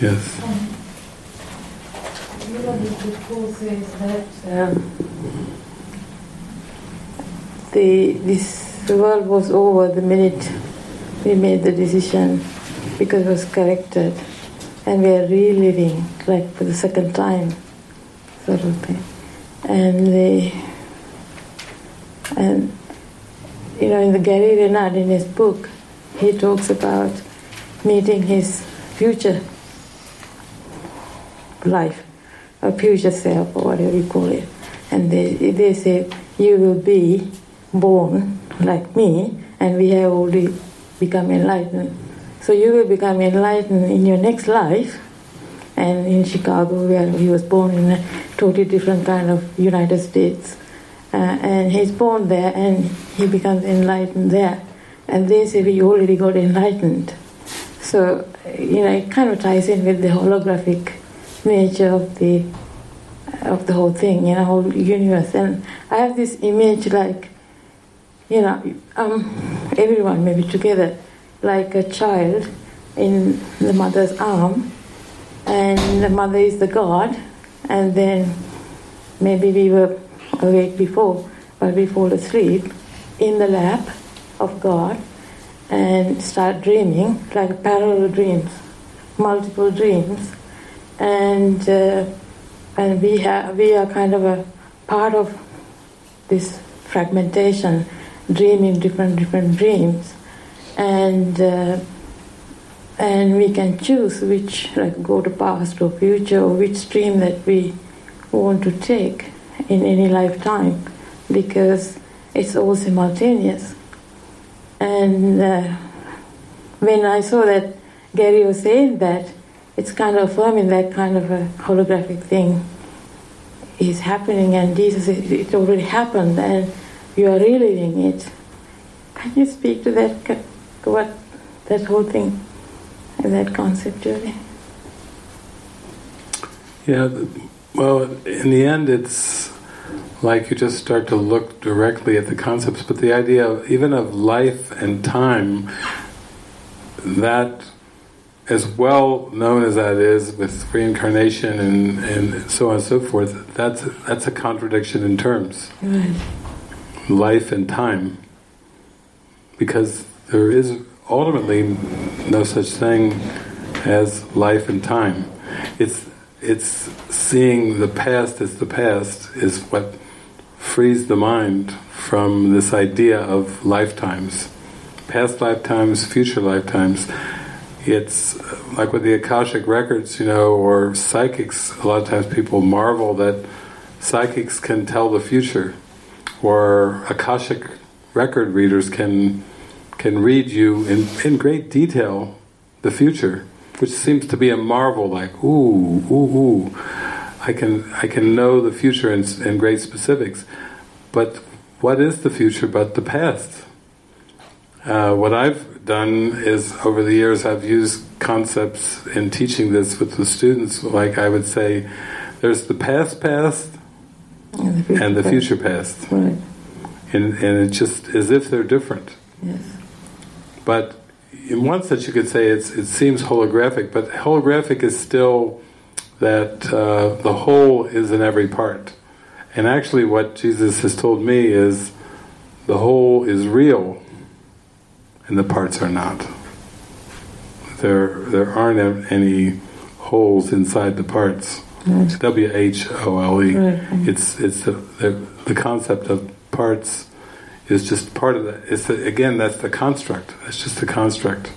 Yes. You know, Mr. Paul says that the world was over the minute we made the decision, because it was corrected, and we are reliving, like for the second time, sort of thing. And you know, in the Gary Renard, in his book, he talks about meeting his future life, or future self, or whatever you call it. And they say, you will be born like me, and we have already become enlightened. So you will become enlightened in your next life. And in Chicago, where he was born in a totally different kind of United States. And he's born there, and he becomes enlightened there. And they say, we already got enlightened. So, you know, it kind of ties in with the holographic nature of the whole thing, you know, whole universe. And I have this image, like, you know, everyone maybe together, like a child in the mother's arm, and the mother is the God, and then maybe we were awake before, but we fall asleep in the lap of God and start dreaming, like parallel dreams, multiple dreams. And we are kind of a part of this fragmentation, dreaming different dreams, and we can choose which, like, go to past or future, or which stream that we want to take in any lifetime, because it's all simultaneous. And when I saw that Gary was saying that, it's kind of affirming that kind of a holographic thing is happening, and Jesus, it already happened, and you are reliving it. Can you speak to that, what that whole thing, and that concept, really? Yeah, well, in the end, it's like you just start to look directly at the concepts, but the idea of, even of life and time, that, as well known as that is, with reincarnation and so on and so forth, that's a contradiction in terms. Right. Life and time. Because there is ultimately no such thing as life and time. It's seeing the past as the past is what frees the mind from this idea of lifetimes. Past lifetimes, future lifetimes. It's like with the Akashic records, you know, or psychics. A lot of times people marvel that psychics can tell the future, or Akashic record readers can read you in great detail the future, which seems to be a marvel. Like, ooh, I can know the future in great specifics. But what is the future but the past? What I've done is, over the years, I've used concepts in teaching this with the students. Like, I would say, there's the past and the future past. Right. And it's just as if they're different. Yes. But in one sense you could say it seems holographic, but holographic is still that the whole is in every part. And actually what Jesus has told me is the whole is real, and the parts are not. There aren't any holes inside the parts. Right. W-H-O-L-E. Right. It's the concept of parts is just part of that. It's the, again, that's the construct. That's just the construct.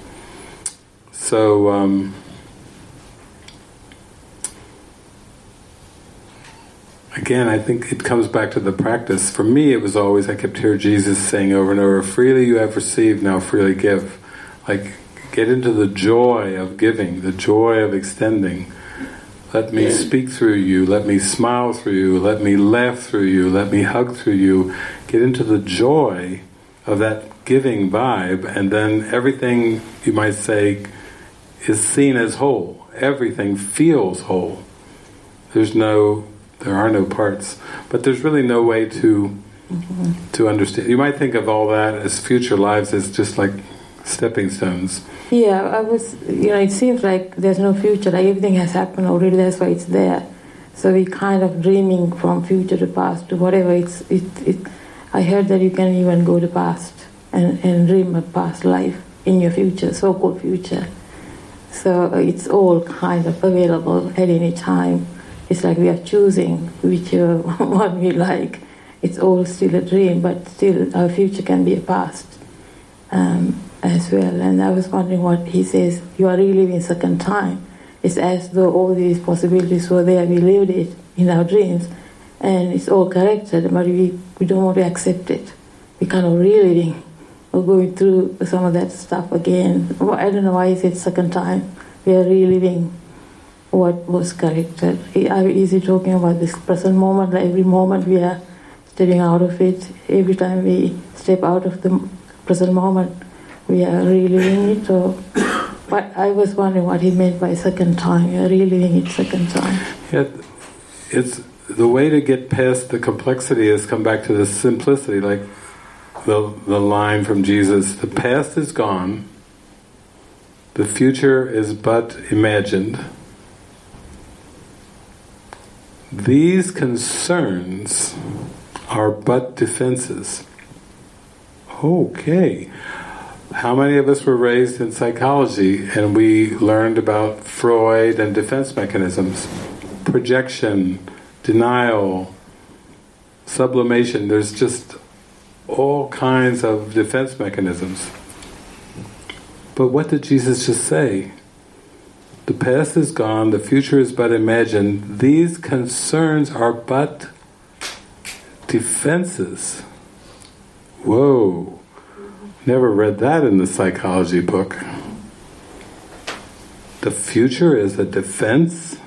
So again, I think it comes back to the practice. For me, it was always, I kept hearing Jesus saying over and over, freely you have received, now freely give. Like, get into the joy of giving, the joy of extending. Let me speak through you, let me smile through you, let me laugh through you, let me hug through you. Get into the joy of that giving vibe, and then everything, you might say, is seen as whole. Everything feels whole. There are no parts. But there's really no way to understand. You might think of all that as future lives as just like stepping stones. Yeah, it seems like there's no future, like everything has happened already, that's why it's there. So we're kind of dreaming from future to past to whatever. I heard that you can even go to past and dream of past life in your future, so-called future. So it's all kind of available at any time. It's like we are choosing whichever one we like. It's all still a dream, but still our future can be a past. As well, and I was wondering what he says, you are reliving second time. It's as though all these possibilities were there, we lived it in our dreams, and it's all corrected, but we don't want to accept it. We're kind of reliving or going through some of that stuff again. I don't know why he said second time. We are reliving what was corrected. Is he talking about this present moment, like every moment we are stepping out of it, every time we step out of the present moment, we are reliving it, or but I was wondering what he meant by second time. We are reliving it second time. Yeah, it's the way to get past the complexity is come back to the simplicity, like the line from Jesus: the past is gone, the future is but imagined. These concerns are but defenses. Okay. How many of us were raised in psychology and we learned about Freud and defense mechanisms? Projection, denial, sublimation, there's just all kinds of defense mechanisms. But what did Jesus just say? The past is gone, the future is but imagined, these concerns are but defenses. Whoa! Never read that in the psychology book. The future is a defense.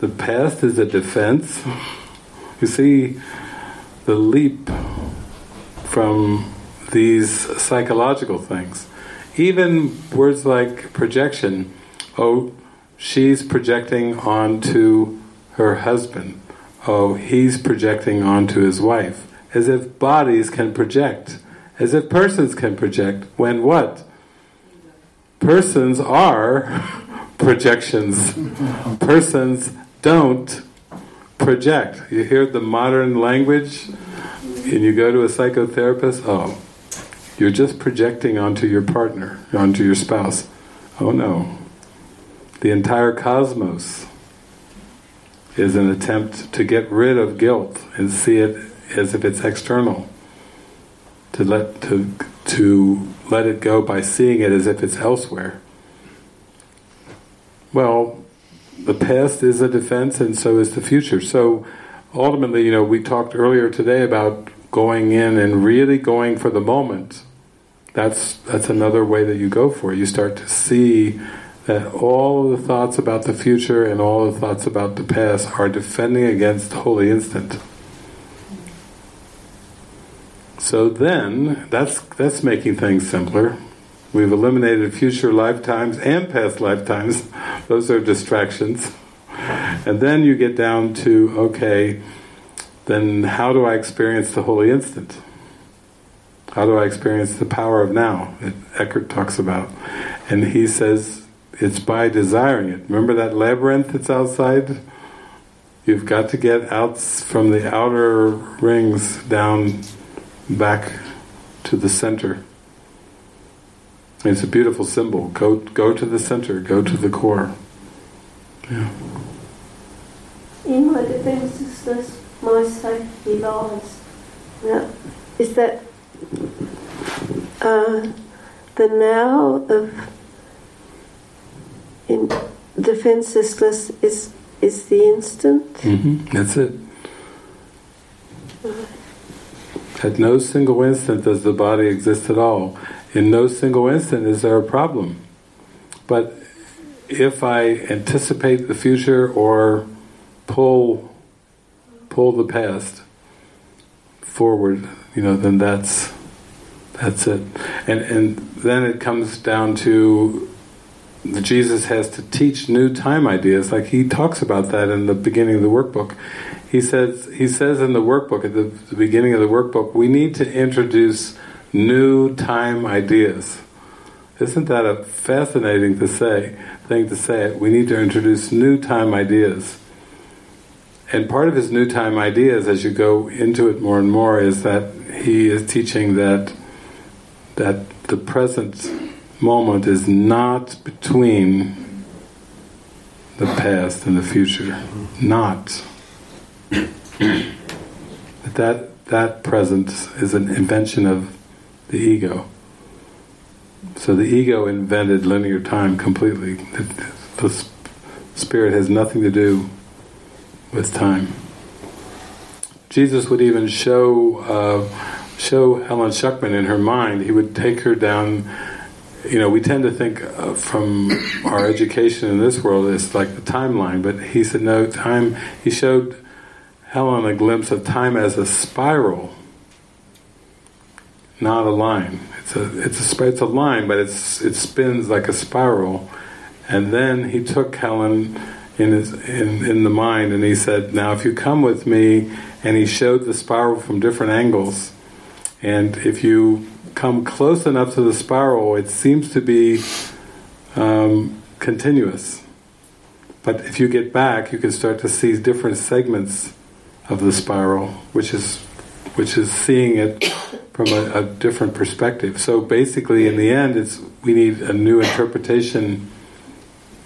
The past is a defense. You see the leap from these psychological things. Even words like projection. Oh, she's projecting onto her husband. Oh, he's projecting onto his wife. As if bodies can project, as if persons can project, when what? Persons are projections. Persons don't project. You hear the modern language, and you go to a psychotherapist, oh, you're just projecting onto your partner, onto your spouse. Oh no. The entire cosmos is an attempt to get rid of guilt and see it as if it's external, to let it go by seeing it as if it's elsewhere. Well, the past is a defense, and so is the future. So ultimately, you know, we talked earlier today about going in and really going for the moment. That's another way that you go for it. You start to see that all the thoughts about the future and all the thoughts about the past are defending against the holy instant. So then, that's making things simpler. We've eliminated future lifetimes and past lifetimes. Those are distractions. And then you get down to, okay, then how do I experience the holy instant? How do I experience the power of now that Eckhart talks about? And he says, it's by desiring it. Remember that labyrinth that's outside? You've got to get out from the outer rings down back to the center. It's a beautiful symbol. Go to the center, go to the core. Yeah. In my defenselessness, my safety lies. Now, is that the now of in defenselessness is the instant? Mm-hmm. That's it. Right. At no single instant does the body exist at all. In no single instant is there a problem. But if I anticipate the future or pull the past forward, you know, then that's it. And then it comes down to Jesus has to teach new time ideas. Like he talks about that in the beginning of the workbook. He says in the workbook, at the beginning of the workbook, we need to introduce new time ideas. Isn't that a fascinating thing to say? We need to introduce new time ideas. And part of his new time ideas, as you go into it more and more, is that he is teaching that the present moment is not between the past and the future. Not. That present is an invention of the ego. So the ego invented linear time completely. The spirit has nothing to do with time. Jesus would even show Helen Schuckman in her mind. He would take her down. You know, we tend to think from our education in this world as like the timeline, but he said no, time. He showed Helen a glimpse of time as a spiral, not a line. It's a line, but it spins like a spiral. And then he took Helen in the mind, and he said, now if you come with me, and he showed the spiral from different angles, and if you come close enough to the spiral, it seems to be continuous. But if you get back, you can start to see different segments of the spiral, which is seeing it from a different perspective. So basically, in the end, we need a new interpretation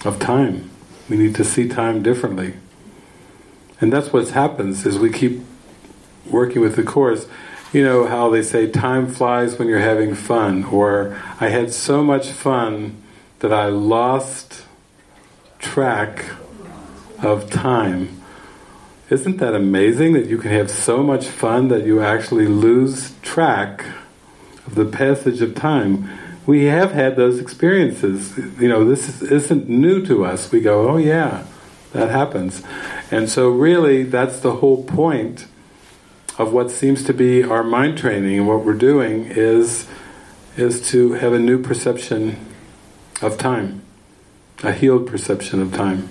of time. We need to see time differently. And that's what happens as we keep working with the Course. You know how they say time flies when you're having fun, or I had so much fun that I lost track of time. Isn't that amazing that you can have so much fun that you actually lose track of the passage of time? We have had those experiences. You know, this isn't new to us. We go, oh yeah, that happens. And so really, that's the whole point of what seems to be our mind training, and what we're doing is to have a new perception of time, a healed perception of time.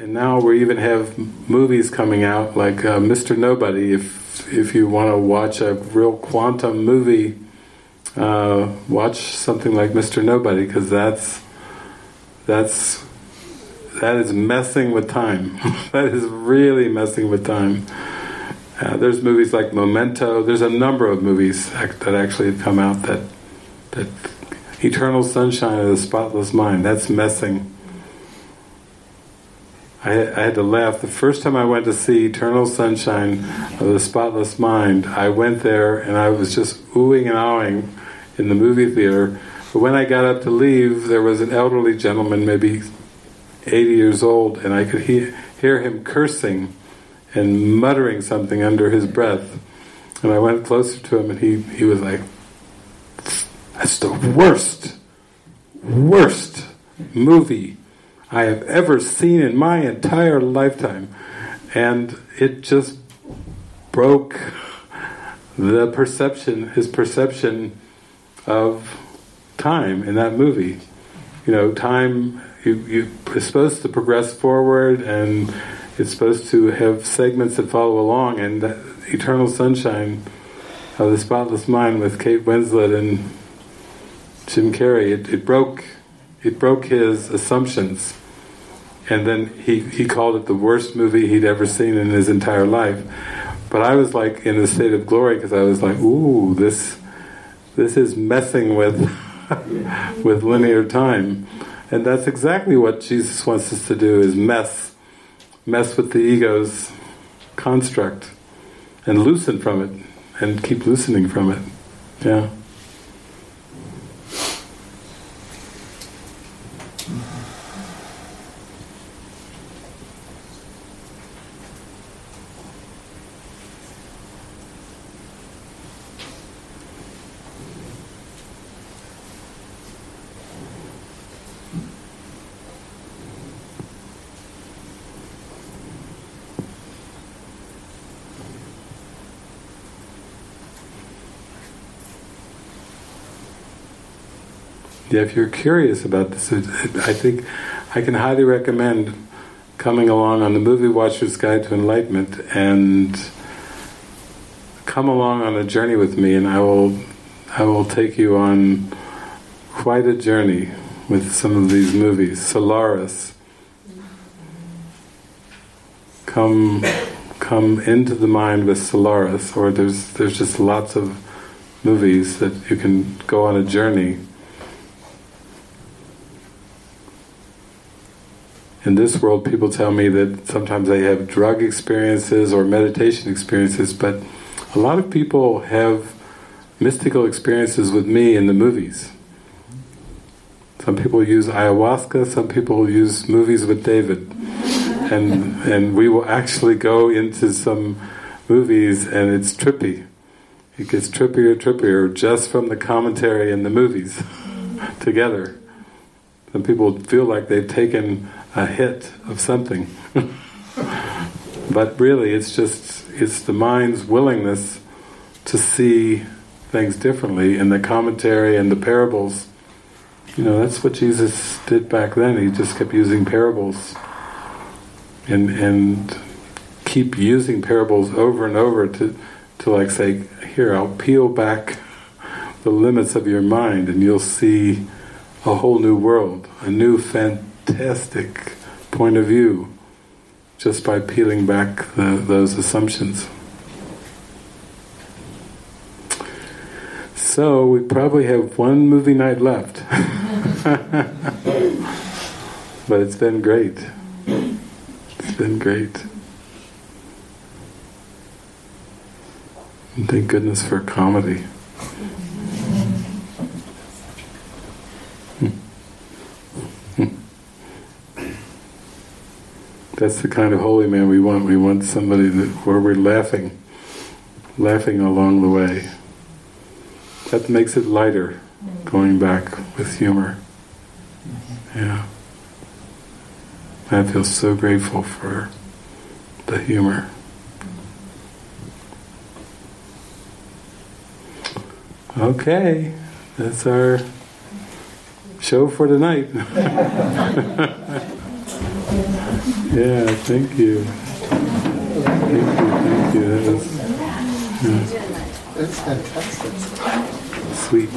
And now we even have movies coming out like Mr. Nobody. If you want to watch a real quantum movie, watch something like Mr. Nobody, because that is messing with time. That is really messing with time. There's movies like Memento. There's a number of movies that actually have come out that Eternal Sunshine of the Spotless Mind. That's messing. I had to laugh. The first time I went to see Eternal Sunshine of the Spotless Mind, I went there and I was just oohing and aahing in the movie theater. But when I got up to leave, there was an elderly gentleman, maybe 80 years old, and I could hear him cursing and muttering something under his breath. And I went closer to him, and he was like, that's the worst movie I have ever seen in my entire lifetime. And it just broke his perception of time in that movie. You know, time is supposed to progress forward, and it's supposed to have segments that follow along, and Eternal Sunshine of the Spotless Mind with Kate Winslet and Jim Carrey, it broke his assumptions. And then he called it the worst movie he'd ever seen in his entire life. But I was like in a state of glory, because I was like, ooh, this is messing with with linear time. And that's exactly what Jesus wants us to do, is mess with the ego's construct and loosen from it, and keep loosening from it. Yeah. Yeah, if you're curious about this, I think I can highly recommend coming along on the Movie Watchers Guide to Enlightenment, and come along on a journey with me, and I will take you on quite a journey with some of these movies. Solaris. Come into the mind with Solaris, or there's just lots of movies that you can go on a journey. In this world, people tell me that sometimes they have drug experiences or meditation experiences, but a lot of people have mystical experiences with me in the movies. Some people use ayahuasca, some people use movies with David. And we will actually go into some movies, and it's trippy. It gets trippier just from the commentary in the movies together. Some people feel like they've taken a hit of something. But really it's the mind's willingness to see things differently in the commentary and the parables. You know, that's what Jesus did back then. He just kept using parables. And keep using parables over and over to like say, here, I'll peel back the limits of your mind and you'll see a whole new world, a new fantastic point of view, just by peeling back those assumptions. So we probably have one movie night left. But it's been great. It's been great. And thank goodness for comedy. That's the kind of holy man we want. We want somebody where we're laughing along the way. That makes it lighter, going back with humor. Yeah. I feel so grateful for the humor. Okay, that's our show for tonight. Yeah, thank you. Thank you. That was, that's fantastic. Sweet.